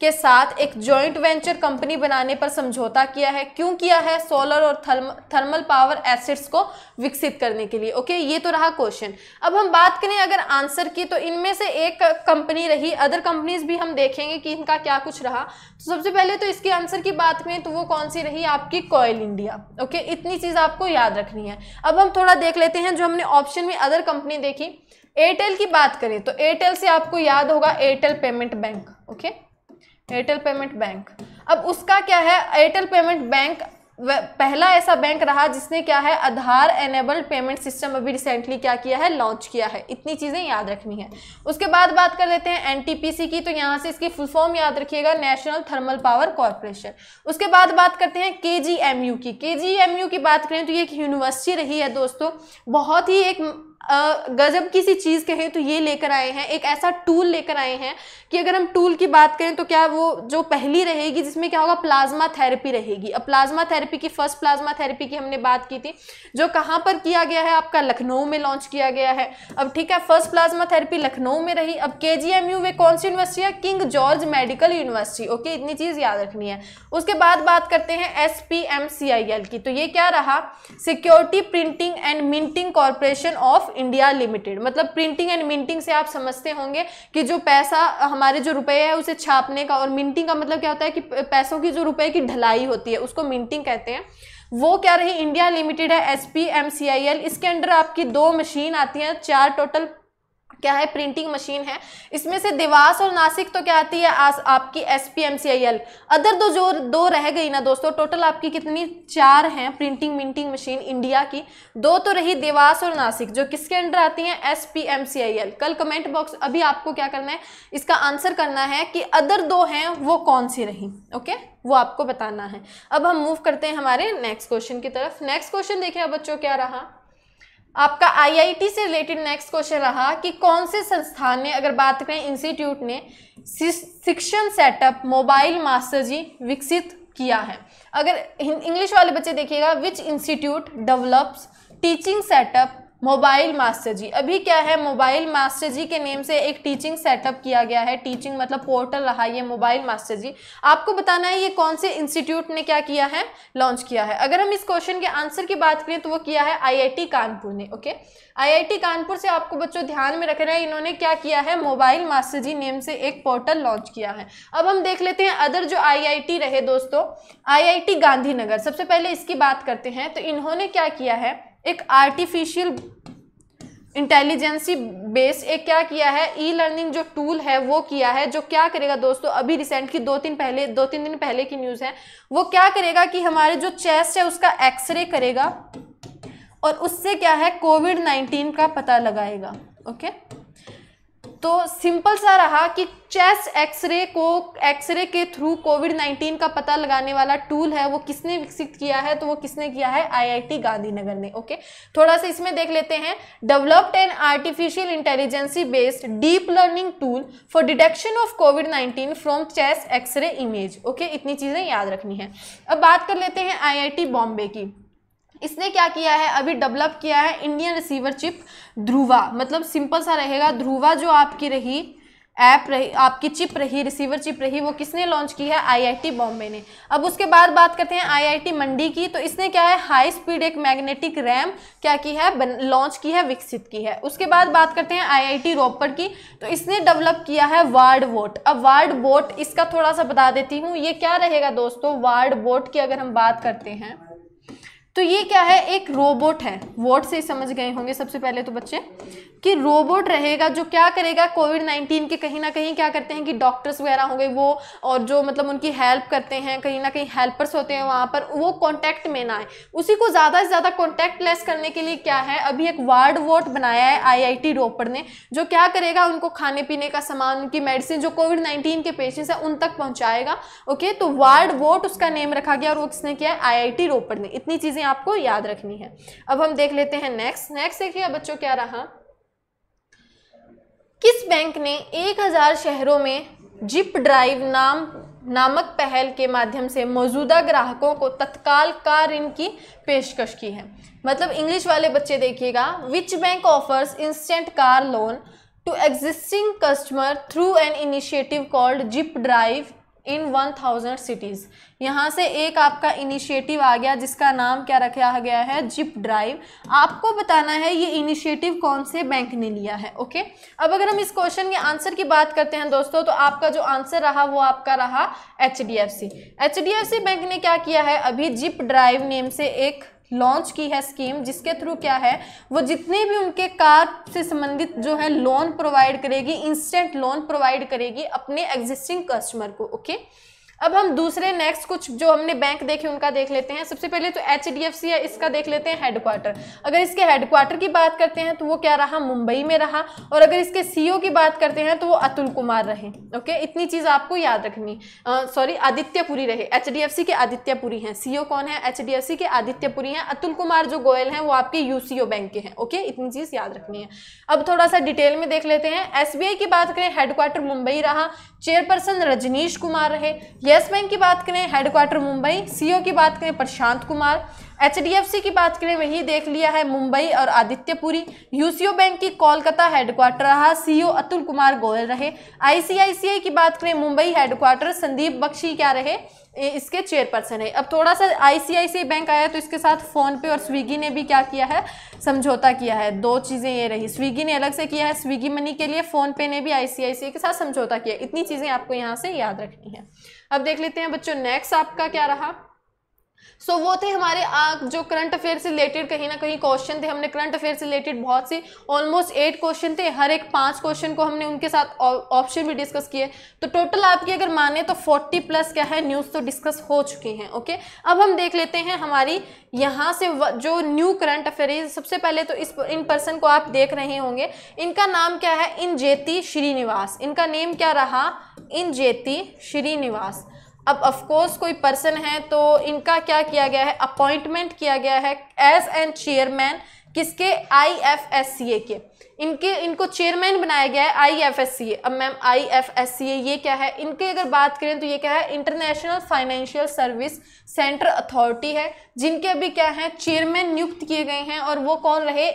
के साथ एक जॉइंट वेंचर कंपनी बनाने पर समझौता किया है। क्यों किया है, सोलर और थर्मल पावर एसेट्स को विकसित करने के लिए। ओके, ये तो रहा क्वेश्चन। अब हम बात करें अगर आंसर की, तो इनमें से एक कंपनी रही, अदर कंपनीज भी हम देखेंगे कि इनका क्या कुछ रहा। तो सबसे पहले तो इसके आंसर की बात में तो वो कौन सी रही, आपकी कॉयल इंडिया। ओके, इतनी चीज आपको याद रखनी है। अब हम थोड़ा देख लेते हैं जो हमने ऑप्शन में अदर कंपनी देखी। एयरटेल की बात करें तो एयरटेल से आपको याद होगा Airtel payment bank. Okay, Airtel payment bank. अब उसका क्या है, एयरटेल पेमेंट बैंक पहला ऐसा बैंक रहा जिसने क्या है, आधार एनेबल्ड पेमेंट सिस्टम अभी रिसेंटली क्या किया है, लॉन्च किया है। इतनी चीज़ें याद रखनी है। उसके बाद बात कर लेते हैं एनटीपीसी की, तो यहाँ से इसकी फुल फॉर्म याद रखिएगा, नेशनल थर्मल पावर कॉरपोरेशन। उसके बाद बात करते हैं केजीएमयू की। केजीएमयू की बात करें तो ये एक यूनिवर्सिटी रही है दोस्तों, बहुत ही एक गजब की सी चीज़ कहें तो ये लेकर आए हैं, एक ऐसा टूल लेकर आए हैं कि अगर हम टूल की बात करें तो क्या वो जो पहली रहेगी जिसमें क्या होगा, प्लाज्मा थेरेपी रहेगी। अब प्लाज्मा थेरेपी की, फर्स्ट प्लाज्मा थेरेपी की हमने बात की थी, जो कहाँ पर किया गया है, आपका लखनऊ में लॉन्च किया गया है। अब ठीक है, फर्स्ट प्लाज्मा थेरेपी लखनऊ में रही। अब केजीएमयू वे कौन सी यूनिवर्सिटी है, King George medical university. Okay, इतनी चीज़ याद रखनी है। उसके बाद बात करते हैं एसपीएमसीआईएल की, तो ये क्या रहा, security printing and minting corporation of India limited. मतलब प्रिंटिंग एंड मिंटिंग से आप समझते होंगे कि जो पैसा हमारे जो रुपए है उसे छापने का, और मिंटिंग का मतलब क्या होता है कि पैसों की जो रुपए की ढलाई होती है उसको मिंटिंग कहते हैं। वो क्या रही, इंडिया लिमिटेड है, एसपीएमसीआईएल। इसके अंडर आपकी 2 मशीन आती हैं, 4 टोटल क्या है, प्रिंटिंग मशीन है। इसमें से देवास और नासिक तो क्या आती है, आपकी एसपीएमसीआईएल। अदर तो जो 2 रह गई ना दोस्तों, टोटल आपकी कितनी, 4 हैं प्रिंटिंग मिंटिंग मशीन इंडिया की, 2 तो रही देवास और नासिक जो किसके अंडर आती हैं, एसपीएमसीआईएल। कल कमेंट बॉक्स अभी आपको क्या करना है, इसका आंसर करना है कि अदर 2 हैं वो कौन सी रही। ओके, वो आपको बताना है। अब हम मूव करते हैं हमारे नेक्स्ट क्वेश्चन की तरफ। नेक्स्ट क्वेश्चन देखिए बच्चों क्या रहा, आपका आईआईटी से रिलेटेड नेक्स्ट क्वेश्चन रहा कि कौन से संस्थान ने, अगर बात करें इंस्टीट्यूट ने, शिक्षण सेटअप मोबाइल मास्टरजी विकसित किया है। अगर इंग्लिश वाले बच्चे देखिएगा, which institute develops teaching setup mobile मास्टरजी। अभी क्या है, मोबाइल मास्टरजी के नेम से एक टीचिंग सेटअप किया गया है, टीचिंग मतलब पोर्टल रहा ये मोबाइल मास्टरजी। आपको बताना है ये कौन से इंस्टीट्यूट ने क्या किया है, लॉन्च किया है। अगर हम इस क्वेश्चन के आंसर की बात करें तो वो किया है आईआईटी कानपुर ने। ओके, आईआईटी कानपुर से आपको बच्चों ध्यान में रखना है, इन्होंने क्या किया है, मोबाइल मास्टरजी नेम से एक पोर्टल लॉन्च किया है। अब हम देख लेते हैं अदर जो आईआईटी रहे दोस्तों, आईआईटी गांधीनगर, सबसे पहले इसकी बात करते हैं। तो इन्होंने क्या किया है, एक आर्टिफिशियल इंटेलिजेंसी बेस्ड एक क्या किया है, ई लर्निंग जो टूल है वो किया है, जो क्या करेगा दोस्तों, अभी रिसेंट की 2-3 दिन पहले की न्यूज़ है, वो क्या करेगा कि हमारे जो चेस्ट है उसका एक्सरे करेगा और उससे क्या है, कोविड-19 का पता लगाएगा। ओके, तो सिंपल सा रहा कि चेस्ट एक्सरे को, एक्सरे के थ्रू कोविड-19 का पता लगाने वाला टूल है, वो किसने विकसित किया है, तो वो किसने किया है, आईआईटी गांधीनगर ने। ओके, थोड़ा सा इसमें देख लेते हैं, developed an artificial intelligence based deep learning tool for detection of कोविड-19 from chest x ray image. Okay, इतनी चीज़ें याद रखनी है। अब बात कर लेते हैं आईआईटी बॉम्बे की। इसने क्या किया है, अभी डेवलप किया है इंडियन रिसीवर चिप ध्रुवा। मतलब सिंपल सा रहेगा, ध्रुवा जो आपकी रही ऐप रही, आपकी चिप रही, रिसीवर चिप रही, वो किसने लॉन्च की है? आईआईटी बॉम्बे ने। अब उसके बाद बात करते हैं आईआईटी मंडी की, तो इसने क्या है, हाई स्पीड एक मैग्नेटिक रैम क्या की है, लॉन्च की है, विकसित की है। उसके बाद बात करते हैं आईआईटी रोपड़ की, तो इसने डेवलप किया है वार्ड बोट। अब वार्ड बोट इसका थोड़ा सा बता देती हूँ, ये क्या रहेगा दोस्तों, वार्ड बोट की अगर हम बात करते हैं तो ये क्या है, एक रोबोट है, वोट से ही समझ गए होंगे सबसे पहले तो बच्चे, कि रोबोट रहेगा जो क्या करेगा, कोविड-19 के कहीं ना कहीं क्या करते हैं कि डॉक्टर्स वगैरह होंगे वो, और जो मतलब उनकी हेल्प करते हैं, कहीं ना कहीं हेल्पर्स होते हैं वहाँ पर, वो कॉन्टैक्ट में ना आए, उसी को ज़्यादा से ज़्यादा कॉन्टैक्ट लेस करने के लिए क्या है, अभी एक वार्ड वोट बनाया है आईआईटी रोपड़ ने, जो क्या करेगा, उनको खाने पीने का सामान, उनकी मेडिसिन जो कोविड-19 के पेशेंट्स हैं उन तक पहुँचाएगा। ओके, तो वार्ड वोट उसका नेम रखा गया और वो किसने किया है, आईआईटी रोपड़ ने। इतनी चीज़ें आपको याद रखनी है। अब हम देख लेते हैं नेक्स्ट। नेक्स्ट देखिए बच्चों क्या रहा, किस बैंक ने 1000 शहरों में जिप ड्राइव नामक पहल के माध्यम से मौजूदा ग्राहकों को तत्काल कार ऋण की पेशकश की है। मतलब इंग्लिश वाले बच्चे देखिएगा, which bank offers instant car loan to existing customer through an initiative called zip drive in 1000 cities. यहाँ से एक आपका इनिशिएटिव आ गया जिसका नाम क्या रखा गया है, जिप ड्राइव। आपको बताना है ये इनिशिएटिव कौन से बैंक ने लिया है। ओके, अब अगर हम इस क्वेश्चन के आंसर की बात करते हैं दोस्तों, तो आपका जो आंसर रहा वो आपका रहा HDFC। HDFC बैंक ने क्या किया है, अभी जिप ड्राइव नेम से एक लॉन्च की है स्कीम, जिसके थ्रू क्या है, वो जितने भी उनके कार से संबंधित जो है लोन प्रोवाइड करेगी, इंस्टेंट लोन प्रोवाइड करेगी अपने एग्जिस्टिंग कस्टमर को। ओके, अब हम दूसरे नेक्स्ट कुछ जो हमने बैंक देखे उनका देख लेते हैं। सबसे पहले तो HDFC है, इसका देख लेते हैं हेडक्वार्टर। अगर इसके हेडक्वार्टर की बात करते हैं तो वो क्या रहा, मुंबई में रहा, और अगर इसके CEO की बात करते हैं तो वो अतुल कुमार रहे। ओके, इतनी चीज़ आपको याद रखनी, सॉरी आदित्य पुरी रहे, HDFC के आदित्य पुरी हैं। CEO कौन है, HDFC के आदित्य पुरी हैं। अतुल कुमार जो गोयल हैं वो आपके UCO बैंक के हैं। ओके, इतनी चीज़ याद रखनी है। अब थोड़ा सा डिटेल में देख लेते हैं। SBI की बात करें, हेडक्वार्टर मुंबई रहा, चेयरपर्सन रजनीश कुमार रहे। येस बैंक की बात करें, हेडक्वार्टर मुंबई, CEO की बात करें प्रशांत कुमार। HDFC की बात करें, वही देख लिया है मुंबई और आदित्य पुरी। UCO बैंक की कोलकाता हेडक्वार्टर रहा, CEO अतुल कुमार गोयल रहे। ICICI की बात करें, मुंबई हेडक्वार्टर, संदीप बख्शी क्या रहे, इसके चेयरपर्सन है। अब थोड़ा सा ICICI बैंक आया तो इसके साथ फ़ोनपे और स्विगी ने भी क्या किया है, समझौता किया है। दो चीज़ें ये रही, स्विगी ने अलग से किया है स्विगी मनी के लिए, फ़ोनपे ने भी ICICI के साथ समझौता किया। इतनी चीज़ें आपको यहाँ से याद रखनी है। अब देख लेते हैं बच्चों नेक्स्ट आपका क्या रहा। सो वो थे हमारे जो करंट अफेयर से रिलेटेड कहीं ना कहीं क्वेश्चन थे। हमने करंट अफेयर से रिलेटेड बहुत से ऑलमोस्ट 8 क्वेश्चन थे, हर एक 5 क्वेश्चन को हमने उनके साथ ऑप्शन भी डिस्कस किए, तो टोटल आपकी अगर माने तो 40+ क्या है न्यूज़ तो डिस्कस हो चुकी हैं। ओके, अब हम देख लेते हैं हमारी यहाँ से जो न्यू करंट अफेयर। सबसे पहले तो इन पर्सन को आप देख रहे होंगे, इनका नाम क्या है, इनजेती श्रीनिवास। इनका नेम क्या रहा, इनजेती श्रीनिवास। अब ऑफकोर्स कोई पर्सन है तो इनका क्या किया गया है, अपॉइंटमेंट किया गया है एज एन चेयरमैन किसके, IFSCA के। इनको चेयरमैन बनाया गया है IFSCA। अब मैम IFSCA ये क्या है, इनके अगर बात करें तो ये क्या है, international financial service centre authority है, जिनके अभी क्या है चेयरमैन नियुक्त किए गए हैं, और वो कौन रहे,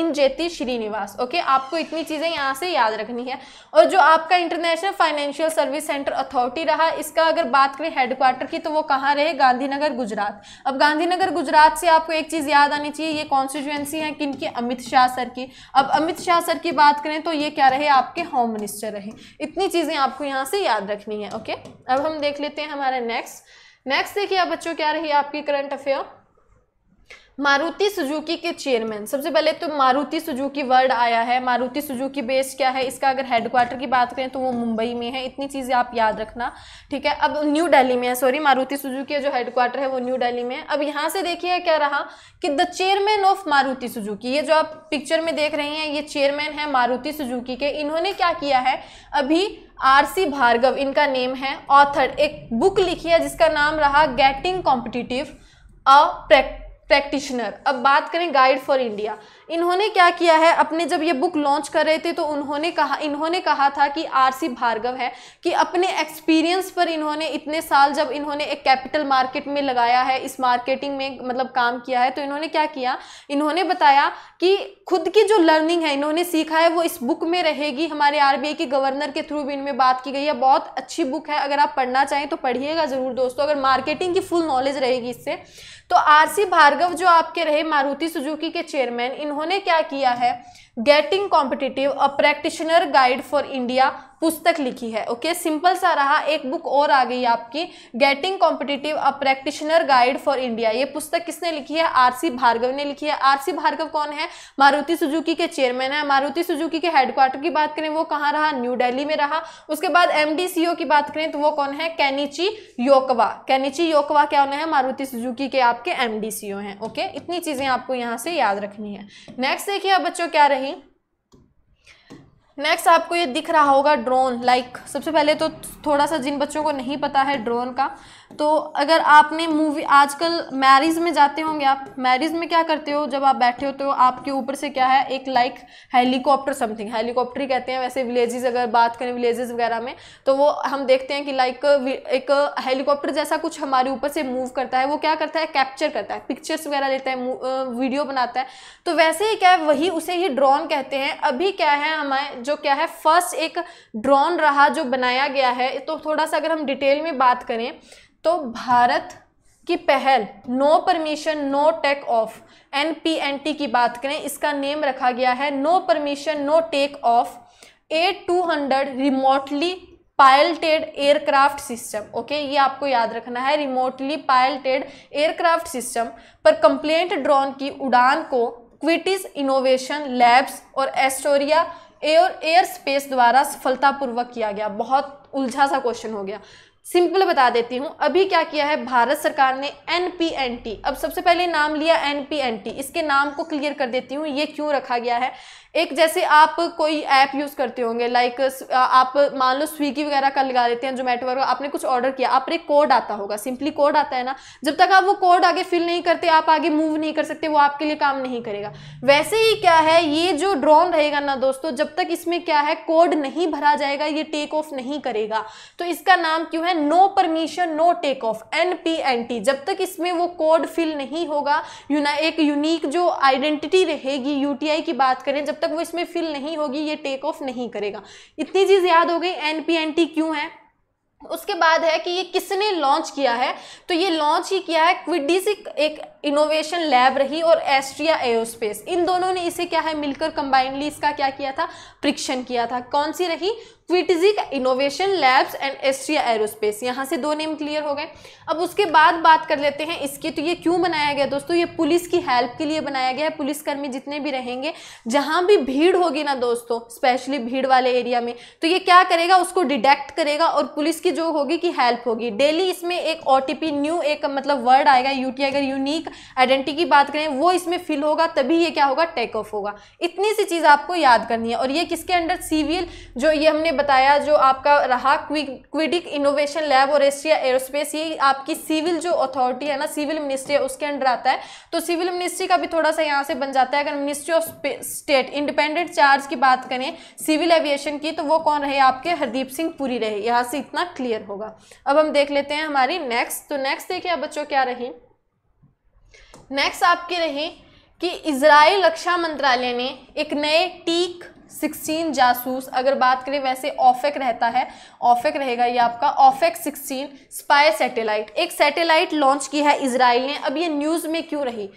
इनजेती श्रीनिवास। ओके, आपको इतनी चीज़ें यहाँ से याद रखनी है। और जो आपका international financial service centre authority रहा, इसका अगर बात करें हेडक्वार्टर की तो वो कहाँ रहे, गांधीनगर गुजरात। अब गांधीनगर गुजरात से आपको एक चीज़ याद आनी चाहिए, ये कॉन्स्टिट्यूएंसी है किनकी, अमित शाह सर की। अब अमित शाह सर की बात करें तो ये क्या रहे, आपके होम मिनिस्टर रहे। इतनी चीज़ें आपको यहाँ से याद रखनी है। ओके, अब हम देख लेते हैं हमारा नेक्स्ट देखिए आप बच्चों क्या रही आपकी करंट अफेयर। मारुति सुजुकी के चेयरमैन, सबसे पहले तो मारुति सुजुकी वर्ड आया है, मारुति सुजुकी बेस्ड क्या है, इसका अगर हेडक्वार्टर की बात करें तो वो मुंबई में है। इतनी चीज़ें आप याद रखना, ठीक है। अब न्यू दिल्ली में है, सॉरी मारुति सुजुकी जो हेडक्वार्टर है वो न्यू दिल्ली में है। अब यहाँ से देखिए क्या रहा कि the chairman of Maruti Suzuki, ये जो आप पिक्चर में देख रहे हैं ये चेयरमैन है मारुति सुजुकी के। इन्होंने क्या किया है, अभी RC भार्गव इनका नेम है, ऑथर, एक बुक लिखी है जिसका नाम रहा गेटिंग कॉम्पिटिटिव अ प्रैक्टिशनर। अब बात करें गाइड फॉर इंडिया, इन्होंने क्या किया है, अपने जब ये बुक लॉन्च कर रहे थे तो इन्होंने कहा था कि आरसी भार्गव है कि अपने एक्सपीरियंस पर इन्होंने इतने साल जब इन्होंने एक कैपिटल मार्केट में लगाया है, इस मार्केटिंग में मतलब काम किया है, तो इन्होंने क्या किया, इन्होंने बताया कि खुद की जो लर्निंग है इन्होंने सीखा है वो इस बुक में रहेगी। हमारे आरबीआई के गवर्नर के थ्रू भी इनमें बात की गई है, बहुत अच्छी बुक है, अगर आप पढ़ना चाहें तो पढ़िएगा ज़रूर दोस्तों, अगर मार्केटिंग की फुल नॉलेज रहेगी इससे। तो आरसी भार्गव जो आपके रहे मारुति सुजुकी के चेयरमैन, इन्होंने क्या किया है, getting competitive a practitioner guide for India पुस्तक लिखी है। ओके, सिंपल सा रहा, एक बुक और आ गई आपकी, getting competitive a practitioner guide for India. ये पुस्तक किसने लिखी है, आरसी भार्गव ने लिखी है। आरसी भार्गव कौन है, मारुति सुजुकी के चेयरमैन है। मारुति सुजुकी के हेडक्वार्टर की बात करें वो कहाँ रहा, न्यू दिल्ली में रहा। उसके बाद MD CEO की बात करें तो वो कौन है, केनिची योकवा। केनिची योकवा क्या होना है, मारुति सुजुकी के आपके MD CEO हैं। ओके, इतनी चीजें आपको यहाँ से याद रखनी है। नेक्स्ट देखिए अब बच्चों क्या रही, नेक्स्ट आपको ये दिख रहा होगा ड्रोन। लाइक सबसे पहले तो थोड़ा सा जिन बच्चों को नहीं पता है ड्रोन का, तो अगर आपने मूवी, आजकल मैरिज में जाते होंगे आप, मैरिज में क्या करते हो, जब आप बैठे होते हो आपके ऊपर से क्या है एक लाइक हेलीकॉप्टर, समथिंग हेलीकॉप्टर ही कहते हैं वैसे, विलेजेस अगर बात करें विलेजेस वगैरह में तो वो हम देखते हैं कि लाइक एक हेलीकॉप्टर जैसा कुछ हमारे ऊपर से मूव करता है। वो क्या करता है, कैप्चर करता है, पिक्चर्स वगैरह लेता है, वीडियो बनाता है। तो वैसे ही क्या है, वही उसे ही ड्रोन कहते हैं। अभी क्या है हमारे जो क्या है फर्स्ट एक ड्रोन रहा जो बनाया गया है। तो थोड़ा सा अगर हम डिटेल में बात करें तो भारत की पहल no permission no take off NPNT की बात करें, इसका नेम रखा गया है no permission no take off A200 remotely piloted aircraft system. Okay, ये आपको याद रखना है, रिमोटली पायलटेड एयरक्राफ्ट सिस्टम पर कंप्लेंट ड्रोन की उड़ान को क्विटिस इनोवेशन लैब्स और एस्टोरिया एयर स्पेस द्वारा सफलतापूर्वक किया गया। बहुत उलझा सा क्वेश्चन हो गया, सिंपल बता देती हूँ। अभी क्या किया है भारत सरकार ने NPNT, अब सबसे पहले नाम लिया NPNT, इसके नाम को क्लियर कर देती हूँ ये क्यों रखा गया है। एक जैसे आप कोई ऐप यूज़ करते होंगे, लाइक आप मान लो स्विगी वगैरह का लगा लेते हैं, जोमेटो वगैरह, आपने कुछ ऑर्डर किया, आप एक कोड आता होगा, सिंपली कोड आता है ना, जब तक आप वो कोड आगे फिल नहीं करते आप आगे मूव नहीं कर सकते, वो आपके लिए काम नहीं करेगा। वैसे ही क्या है ये जो ड्रोन रहेगा ना दोस्तों, जब तक इसमें क्या है कोड नहीं भरा जाएगा ये टेक ऑफ नहीं करेगा। तो इसका नाम क्यों है, no permission no take off NPNT। जब तक इसमें वो कोड फिल नहीं होगा, एक यूनिक जो आइडेंटिटी रहेगी, UTI की बात करें, जब तक वो इसमें फिल नहीं होगी ये टेक ऑफ नहीं करेगा। इतनी चीज याद हो गई NPNT क्यों है। उसके बाद है कि ये किसने लॉन्च किया है, तो ये लॉन्च ही किया है क्विडिस, एक इनोवेशन लैब रही, और एस्ट्रिया एयरोस्पेस। इन दोनों ने इसे क्या है मिलकर कंबाइनली इसका क्या किया था, परीक्षण किया था। कौन सी रही, Quidich innovation labs and Astria aerospace. यहाँ से दो नेम क्लियर हो गए। अब उसके बाद बात कर लेते हैं इसकी, तो ये क्यों बनाया गया दोस्तों, ये पुलिस की हेल्प के लिए बनाया गया है। पुलिसकर्मी जितने भी रहेंगे, जहाँ भी भीड़ होगी ना दोस्तों, स्पेशली भीड़ वाले एरिया में, तो ये क्या करेगा उसको डिटेक्ट करेगा और पुलिस की जो होगी कि हेल्प होगी। डेली इसमें एक OTP न्यू एक मतलब वर्ड आएगा, UTI अगर यूनिक आइडेंटिटी की बात करें वो इसमें फिल होगा तभी ये क्या होगा टेक ऑफ होगा। इतनी सी चीज़ आपको याद करनी है। और ये किसके अंडर, CVL जो ये हमने बताया जो आपका रहा क्विडिक इनोवेशन लैब और एस्ट्रिया एयरोस्पेस, ये आपकी सिविल जो अथॉरिटी है ना, सिविल मिनिस्ट्री उसके अंडर आता है। तो सिविल मिनिस्ट्री का भी थोड़ा सा यहाँ से बन जाता है। अगर ministry of state independent charge की बात करें सिविल एविएशन की, तो वो कौन रहे आपके, हरदीप सिंह पुरी रहे। यहाँ से इतना क्लियर होगा। अब हम देख लेते हैं हमारी नेक्स्ट। तो नेक्स्ट देखिए आप बच्चों क्या रही, नेक्स्ट आपकी रही कि इजराइल रक्षा मंत्रालय ने एक नए TIC-16 जासूस, अगर बात करें वैसे ऑफेक रहता है, ऑफेक रहेगा ये आपका, ऑफेक-16 स्पाई सैटेलाइट, एक सैटेलाइट लॉन्च की है इजराइल ने। अब ये न्यूज़ में क्यों रही,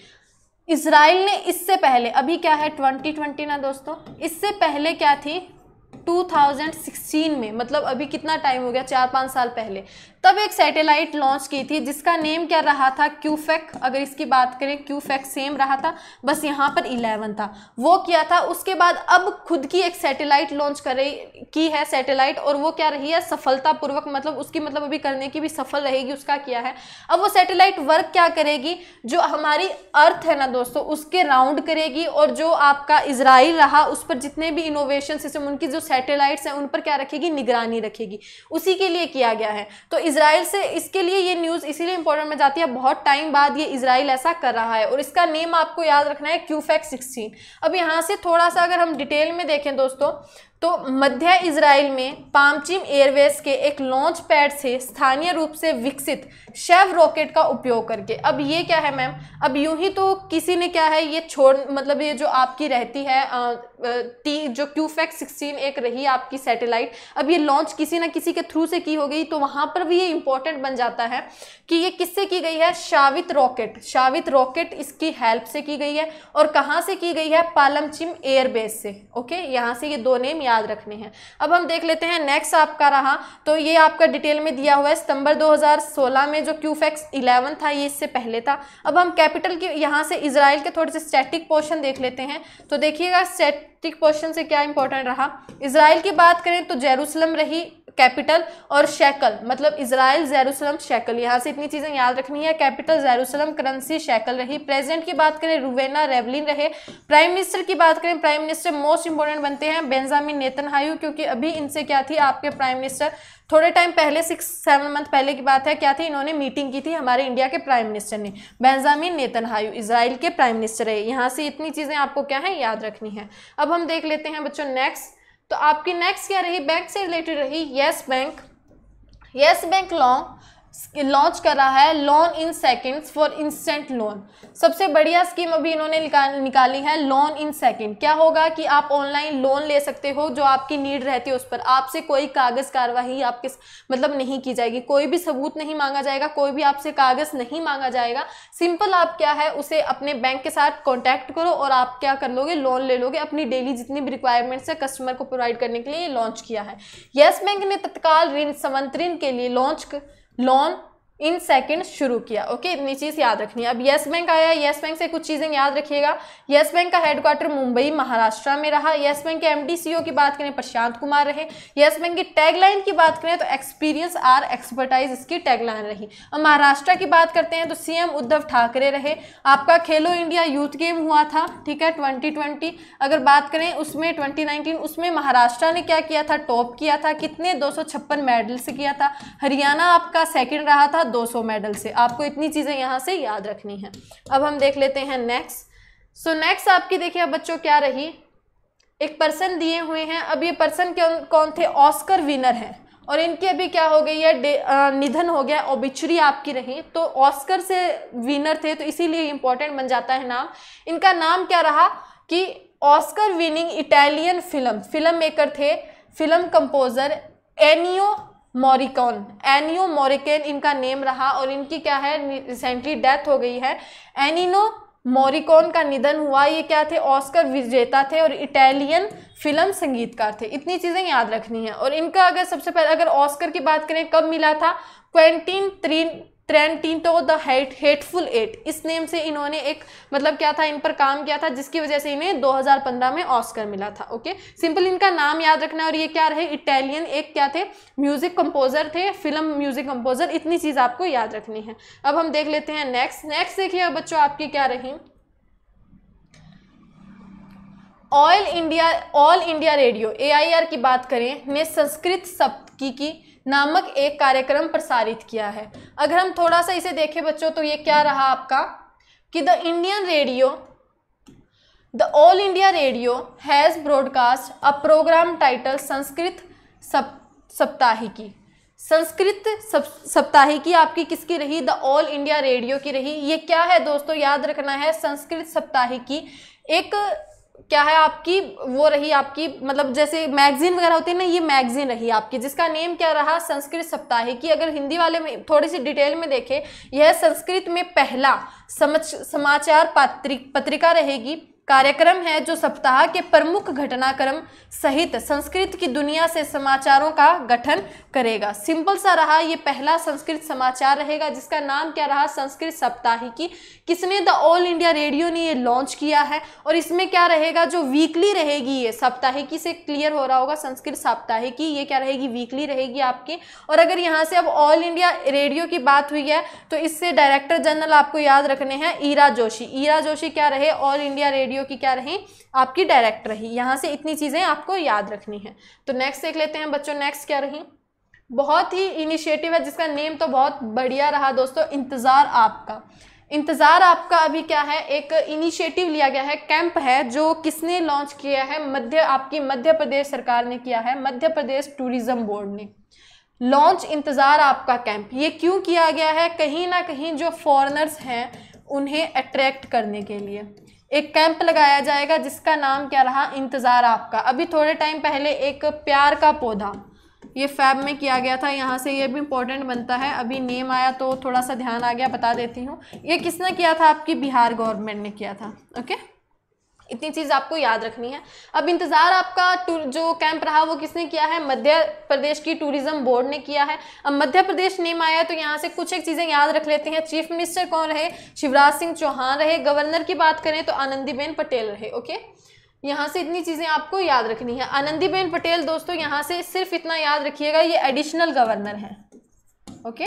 इजराइल ने इससे पहले, अभी क्या है 2020 ना दोस्तों, इससे पहले क्या थी 2016 में, मतलब अभी कितना टाइम हो गया 4-5 साल पहले, तब एक सैटेलाइट लॉन्च की थी जिसका नेम क्या रहा था, क्यूफेक। अगर इसकी बात करें क्यूफेक सेम रहा था, बस यहाँ पर 11 था, वो किया था। उसके बाद अब खुद की एक सैटेलाइट लॉन्च की है सैटेलाइट, और वो क्या रही है सफलतापूर्वक, मतलब उसकी मतलब अभी करने की भी सफल रहेगी उसका किया है। अब वो सैटेलाइट वर्क क्या करेगी, जो हमारी अर्थ है ना दोस्तों उसके राउंड करेगी, और जो आपका इजराइल रहा उस पर जितने भी इनोवेशन सिस्टम उनकी जो सैटेलाइट्स हैं उन पर क्या रखेगी, निगरानी रखेगी, उसी के लिए किया गया है। तो इजराइल से इसके लिए ये न्यूज़ इसीलिए इंपॉर्टेंट में जाती है, बहुत टाइम बाद ये इजराइल ऐसा कर रहा है और इसका नेम आपको याद रखना है QFAC 16। अब यहाँ से थोड़ा सा अगर हम डिटेल में देखें दोस्तों, तो मध्य इजराइल में पामचिम एयरवेज के एक लॉन्च पैड से स्थानीय रूप से विकसित शेव रॉकेट का उपयोग करके, अब ये क्या है मैम, अब यूं ही तो किसी ने क्या है ये छोड़, मतलब ये जो आपकी रहती है जो QFAC 16 एक रही आपकी सैटेलाइट, अब ये लॉन्च किसी ना किसी के थ्रू से की हो गई, तो वहाँ पर भी ये इंपॉर्टेंट बन जाता है कि ये किससे की गई है, शावित रॉकेट इसकी हेल्प से की गई है और कहाँ से की गई है, पालमचिम एयरबेस से। ओके, यहाँ से ये दो नेम याद रखने हैं। अब हम देख लेते हैं नेक्स्ट आपका रहा, तो ये आपका डिटेल में दिया हुआ है सितंबर 2016 में जो QFAC 11 था, ये इससे पहले था। अब हम कैपिटल के यहाँ से इजराइल के थोड़े से स्टैटिक पोर्शन देख लेते हैं, तो देखिएगा स्टैटिक पोर्शन से क्या इंपॉर्टेंट रहा। इजराइल की बात करें तो जेरूसलम रही कैपिटल और शेकल, मतलब इजराइल जेरूसलम शेकल, यहाँ से इतनी चीज़ें याद रखनी है, कैपिटल जेरूसलम, करेंसी शेकल रही। प्रेसिडेंट की बात करें रूवेना रेवलिन रहे। प्राइम मिनिस्टर की बात करें, प्राइम मिनिस्टर मोस्ट इंपॉर्टेंट बनते हैं बेंजामिन नेतन्याहू, क्योंकि अभी इनसे क्या थी आपके प्राइम मिनिस्टर, थोड़े टाइम पहले 6-7 मंथ पहले की बात है, क्या थी इन्होंने मीटिंग की थी हमारे इंडिया के प्राइम मिनिस्टर ने, बेंजामिन नेतन्याहू इजराइल के प्राइम मिनिस्टर है। यहाँ से इतनी चीज़ें आपको क्या है याद रखनी है। अब हम देख लेते हैं बच्चों नेक्स्ट, तो आपकी नेक्स्ट क्या रही, बैंक से रिलेटेड रही, येस बैंक लॉन्च कर रहा है loan in seconds for instant loan, सबसे बढ़िया स्कीम अभी इन्होंने निकाली है लोन इन सेकंड। क्या होगा कि आप ऑनलाइन लोन ले सकते हो, जो आपकी नीड रहती है उस पर आपसे कोई कागज़ कार्रवाई आपके मतलब नहीं की जाएगी, कोई भी सबूत नहीं मांगा जाएगा, कोई भी आपसे कागज़ नहीं मांगा जाएगा, सिंपल आप क्या है उसे अपने बैंक के साथ कॉन्टैक्ट करो और आप क्या कर लोगे, लोन ले लोगे, अपनी डेली जितनी भी रिक्वायरमेंट्स है कस्टमर को प्रोवाइड करने के लिए ये लॉन्च किया है। येस बैंक ने तत्काल ऋण संवंतरण के लिए लोन इन सेकंड शुरू किया। ओके, इतनी चीज़ याद रखनी है। अब येस बैंक आया, येस बैंक से कुछ चीज़ें याद रखिएगा। येस बैंक का हेडक्वार्टर मुंबई महाराष्ट्र में रहा। येस बैंक के MD CEO की बात करें प्रशांत कुमार रहे। येस बैंक की टैगलाइन की बात करें तो एक्सपीरियंस आर एक्सपर्टाइज इसकी टैगलाइन रही। अब महाराष्ट्र की बात करते हैं तो CM उद्धव ठाकरे रहे। आपका खेलो इंडिया यूथ गेम हुआ था, ठीक है, 2020 अगर बात करें उसमें 2019 उसमें महाराष्ट्र ने क्या किया था, टॉप किया था, कितने 256 मेडल से किया था। हरियाणा आपका सेकेंड रहा था 200 मेडल से। आपको इतनी चीजें यहां से याद रखनी है। अब हम देख लेते हैं नेक्स्ट। सो नेक्स्ट आपकी देखिए बच्चों क्या रही, एक पर्सन दिए हुए हैं। अब ये पर्सन कौन थे, ऑस्कर विनर हैं और इनकी अभी क्या हो गई है, निधन हो गया, ओबिचुरी आपकी रही। तो ऑस्कर से विनर थे तो इसीलिए इंपॉर्टेंट बन जाता है नाम। इनका नाम क्या रहा कि Oscar winning Italian film maker थे, फिल्म कंपोजर एनियो मोरिकॉन इनका नेम रहा और इनकी क्या है रिसेंटली डेथ हो गई है। एनिनो मोरिकॉन का निधन हुआ। ये क्या थे, ऑस्कर विजेता थे और इटालियन फिल्म संगीतकार थे। इतनी चीज़ें याद रखनी है। और इनका अगर सबसे पहले अगर ऑस्कर की बात करें कब मिला था, Quentin Tarantino the Hateful eight इस नेम से इन्होंने एक मतलब क्या था इन पर काम किया था, जिसकी वजह से इन्हें 2015 में ऑस्कर मिला था। ओके, सिंपल इनका नाम याद रखना है। और ये क्या रहे, इटालियन एक क्या थे, म्यूजिक कंपोजर थे, फिल्म म्यूजिक कंपोजर। इतनी चीज़ आपको याद रखनी है। अब हम देख लेते हैं नेक्स्ट देखिए बच्चों आपकी क्या रही, ऑल इंडिया रेडियो AIR की बात करें ने संस्कृत सप्ताह की नामक एक कार्यक्रम प्रसारित किया है। अगर हम थोड़ा सा इसे देखें बच्चों तो ये क्या रहा आपका कि the All India Radio has broadcast a programme title Sanskrit Saptahiki आपकी किसकी रही, द ऑल इंडिया रेडियो की रही। ये क्या है दोस्तों याद रखना है, संस्कृत सप्ताहिकी एक क्या है आपकी वो रही आपकी मतलब जैसे मैगजीन वगैरह होती है ना, ये मैगजीन रही आपकी जिसका नेम क्या रहा, संस्कृत सप्ताहिकी। अगर हिंदी वाले में थोड़ी सी डिटेल में देखें, यह संस्कृत में पहला समाचार पत्रिका रहेगी। कार्यक्रम है जो सप्ताह के प्रमुख घटनाक्रम सहित संस्कृत की दुनिया से समाचारों का गठन करेगा। सिंपल सा रहा, ये पहला संस्कृत समाचार रहेगा जिसका नाम क्या रहा, संस्कृत सप्ताहिकी। किसने, द ऑल इंडिया रेडियो ने ये लॉन्च किया है। और इसमें क्या रहेगा, जो वीकली रहेगी, ये सप्ताहिकी से क्लियर हो रहा होगा, संस्कृत साप्ताहिकी ये क्या रहेगी, वीकली रहेगी आपकी। और अगर यहाँ से अब ऑल इंडिया रेडियो की बात हुई है तो इससे डायरेक्टर जनरल आपको याद रखने हैं ईरा जोशी। ईरा जोशी क्या रहे, ऑल इंडिया रेडियो वीडियो की क्या रही, आपकी डायरेक्ट रही। यहाँ से इतनी चीज़ें आपको याद रखनी है। तो नेक्स्ट देख लेते हैं बच्चों, नेक्स्ट क्या रही, बहुत ही इनिशिएटिव है जिसका नेम तो बहुत बढ़िया रहा दोस्तों, इंतज़ार आपका। इंतज़ार आपका अभी क्या है, एक इनिशिएटिव लिया गया है, कैंप है, जो किसने लॉन्च किया है, मध्य प्रदेश सरकार ने किया है, मध्य प्रदेश टूरिज्म बोर्ड ने लॉन्च इंतज़ार आपका कैंप। ये क्यों किया गया है, कहीं ना कहीं जो फॉरेनर्स हैं उन्हें अट्रैक्ट करने के लिए एक कैंप लगाया जाएगा जिसका नाम क्या रहा, इंतज़ार आपका। अभी थोड़े टाइम पहले एक प्यार का पौधा, ये फैब में किया गया था, यहाँ से ये भी इम्पोर्टेंट बनता है, अभी नेम आया तो थोड़ा सा ध्यान आ गया, बता देती हूँ। ये किसने किया था, आपकी बिहार गवर्नमेंट ने किया था। ओके, इतनी चीज़ आपको याद रखनी है। अब इंतज़ार आपका जो कैंप रहा वो किसने किया है, मध्य प्रदेश की टूरिज्म बोर्ड ने किया है। अब मध्य प्रदेश नेम आया तो यहाँ से कुछ एक चीज़ें याद रख लेते हैं। चीफ मिनिस्टर कौन रहे, शिवराज सिंह चौहान रहे। गवर्नर की बात करें तो आनंदीबेन पटेल रहे। ओके, यहाँ से इतनी चीज़ें आपको याद रखनी है। आनंदीबेन पटेल दोस्तों, यहाँ से सिर्फ इतना याद रखिएगा, ये एडिशनल गवर्नर है। ओके,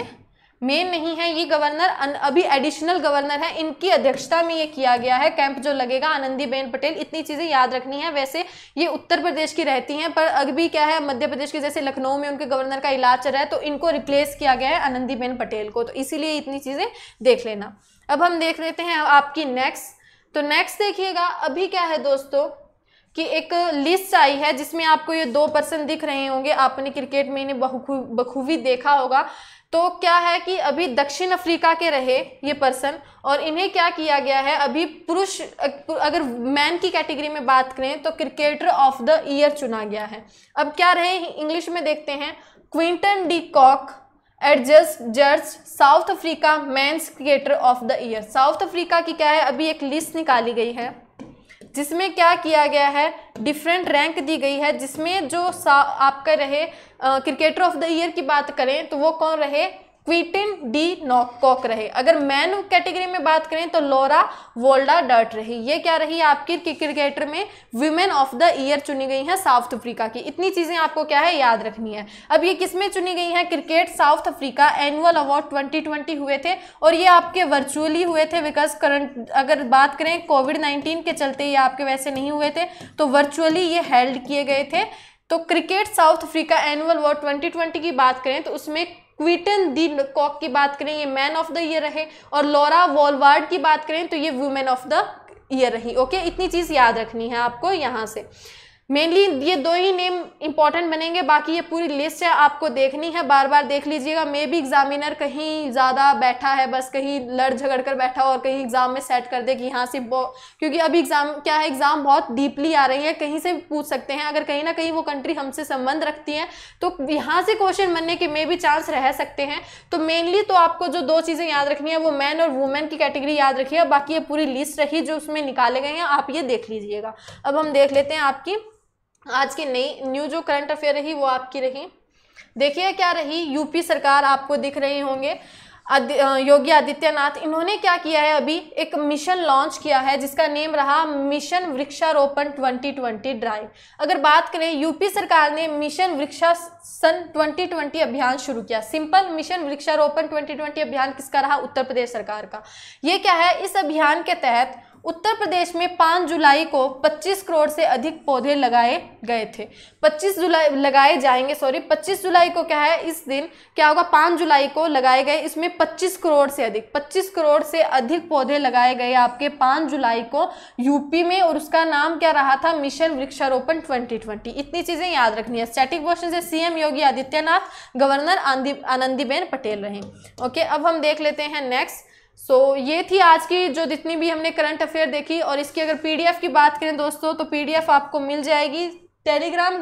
मेन नहीं है ये गवर्नर, अभी एडिशनल गवर्नर है, इनकी अध्यक्षता में ये किया गया है कैंप जो लगेगा, आनंदीबेन पटेल। इतनी चीज़ें याद रखनी है। वैसे ये उत्तर प्रदेश की रहती हैं, पर अभी क्या है, मध्य प्रदेश के जैसे लखनऊ में उनके गवर्नर का इलाज चल रहा है तो इनको रिप्लेस किया गया है आनंदीबेन पटेल को, तो इसीलिए इतनी चीज़ें देख लेना। अब हम देख लेते हैं आपकी नेक्स्ट। तो नेक्स्ट देखिएगा, अभी क्या है दोस्तों कि एक लिस्ट आई है जिसमें आपको ये 2 पर्सन दिख रहे होंगे, आपने क्रिकेट में इन्हें बखूबी देखा होगा। तो क्या है कि अभी दक्षिण अफ्रीका के रहे ये पर्सन, और इन्हें क्या किया गया है, अभी पुरुष अगर मैन की कैटेगरी में बात करें तो क्रिकेटर ऑफ द ईयर चुना गया है। अब क्या रहे, इंग्लिश में देखते हैं, Quinton de Kock adjudged South Africa men's cricketer of the year. South Africa की क्या है, अभी एक लिस्ट निकाली गई है जिसमें क्या किया गया है, डिफरेंट रैंक दी गई है, जिसमें जो आपका रहे क्रिकेटर ऑफ द ईयर की बात करें तो वो कौन रहे, क्विंटन डी कॉक रहे। अगर मैन कैटेगरी में बात करें तो लॉरा वोल्डा डर्ट रही। ये क्या रही, आपकी क्रिकेटर में वुमेन ऑफ द ईयर चुनी गई हैं साउथ अफ्रीका की। इतनी चीज़ें आपको क्या है याद रखनी है। अब ये किस में चुनी गई हैं, cricket South Africa annual award 2020 हुए थे, और ये आपके वर्चुअली हुए थे बिकॉज करंट अगर बात करें कोविड-19 के चलते ये आपके वैसे नहीं हुए थे, तो वर्चुअली ये हेल्ड किए गए थे। तो cricket South Africa annual award 2020 की बात करें तो उसमें क्विंटन डी कॉक की बात करें ये मैन ऑफ द ईयर रहे, और लॉरा वॉलवार्ड की बात करें तो ये वुमेन ऑफ द ईयर रही। ओके, इतनी चीज़ याद रखनी है आपको। यहाँ से मेनली ये 2 ही नेम इंपॉर्टेंट बनेंगे, बाकी ये पूरी लिस्ट है आपको देखनी है, बार बार देख लीजिएगा। मे बी एग्जामिनर कहीं ज़्यादा बैठा है, बस कहीं लड़ झगड़ कर बैठा और कहीं एग्ज़ाम में सेट कर दे कि यहाँ से, क्योंकि अभी एग्ज़ाम क्या है, एग्ज़ाम बहुत डीपली आ रही है, कहीं से भी पूछ सकते हैं। अगर कहीं ना कहीं वो कंट्री हमसे संबंध रखती है तो यहाँ से क्वेश्चन बनने के मे भी चांस रह सकते हैं। तो मेनली तो आपको जो 2 चीज़ें याद रखनी है वो मैन और वुमेन की कैटेगरी याद रखिएगा। बाकी ये पूरी लिस्ट रही जो उसमें निकाले गए हैं, आप ये देख लीजिएगा। अब हम देख लेते हैं आपकी आज की नई न्यू जो करंट अफेयर रही वो आपकी रही। देखिए क्या रही, यूपी सरकार आपको दिख रहे होंगे, योगी आदित्यनाथ, इन्होंने क्या किया है, अभी एक मिशन लॉन्च किया है जिसका नेम रहा मिशन वृक्षारोपण 2020 ड्राइव। अगर बात करें, यूपी सरकार ने मिशन वृक्षासन 2020 अभियान शुरू किया। सिंपल, मिशन वृक्षारोपण 2020 अभियान किसका रहा, उत्तर प्रदेश सरकार का। ये क्या है, इस अभियान के तहत उत्तर प्रदेश में 5 जुलाई को 25 करोड़ से अधिक पौधे लगाए गए थे। 25 जुलाई को क्या है, इस दिन क्या होगा, 5 जुलाई को लगाए गए, इसमें 25 करोड़ से अधिक पौधे लगाए गए आपके 5 जुलाई को यूपी में, और उसका नाम क्या रहा था, मिशन वृक्षारोपण 2020। इतनी चीज़ें याद रखनी है। स्टैटिक क्वेश्चन से सीएम योगी आदित्यनाथ, गवर्नर आनंदीबेन पटेल रहे। ओके, अब हम देख लेते हैं नेक्स्ट। सो ये थी आज की जो जितनी भी हमने करंट अफेयर देखी, और इसकी अगर पीडीएफ की बात करें दोस्तों तो पीडीएफ आपको मिल जाएगी, टेलीग्राम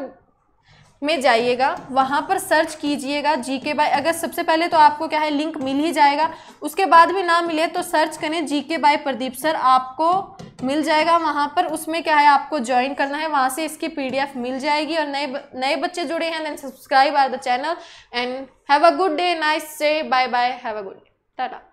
में जाइएगा, वहाँ पर सर्च कीजिएगा जीके बाय, अगर सबसे पहले तो आपको क्या है लिंक मिल ही जाएगा, उसके बाद भी ना मिले तो सर्च करें जीके बाय प्रदीप सर, आपको मिल जाएगा वहाँ पर। उसमें क्या है आपको ज्वाइन करना है, वहाँ से इसकी पीडीएफ मिल जाएगी। और नए बच्चे जुड़े हैं, subscribe our the channel and have a good day, nice day, bye bye, have a good day, Tata.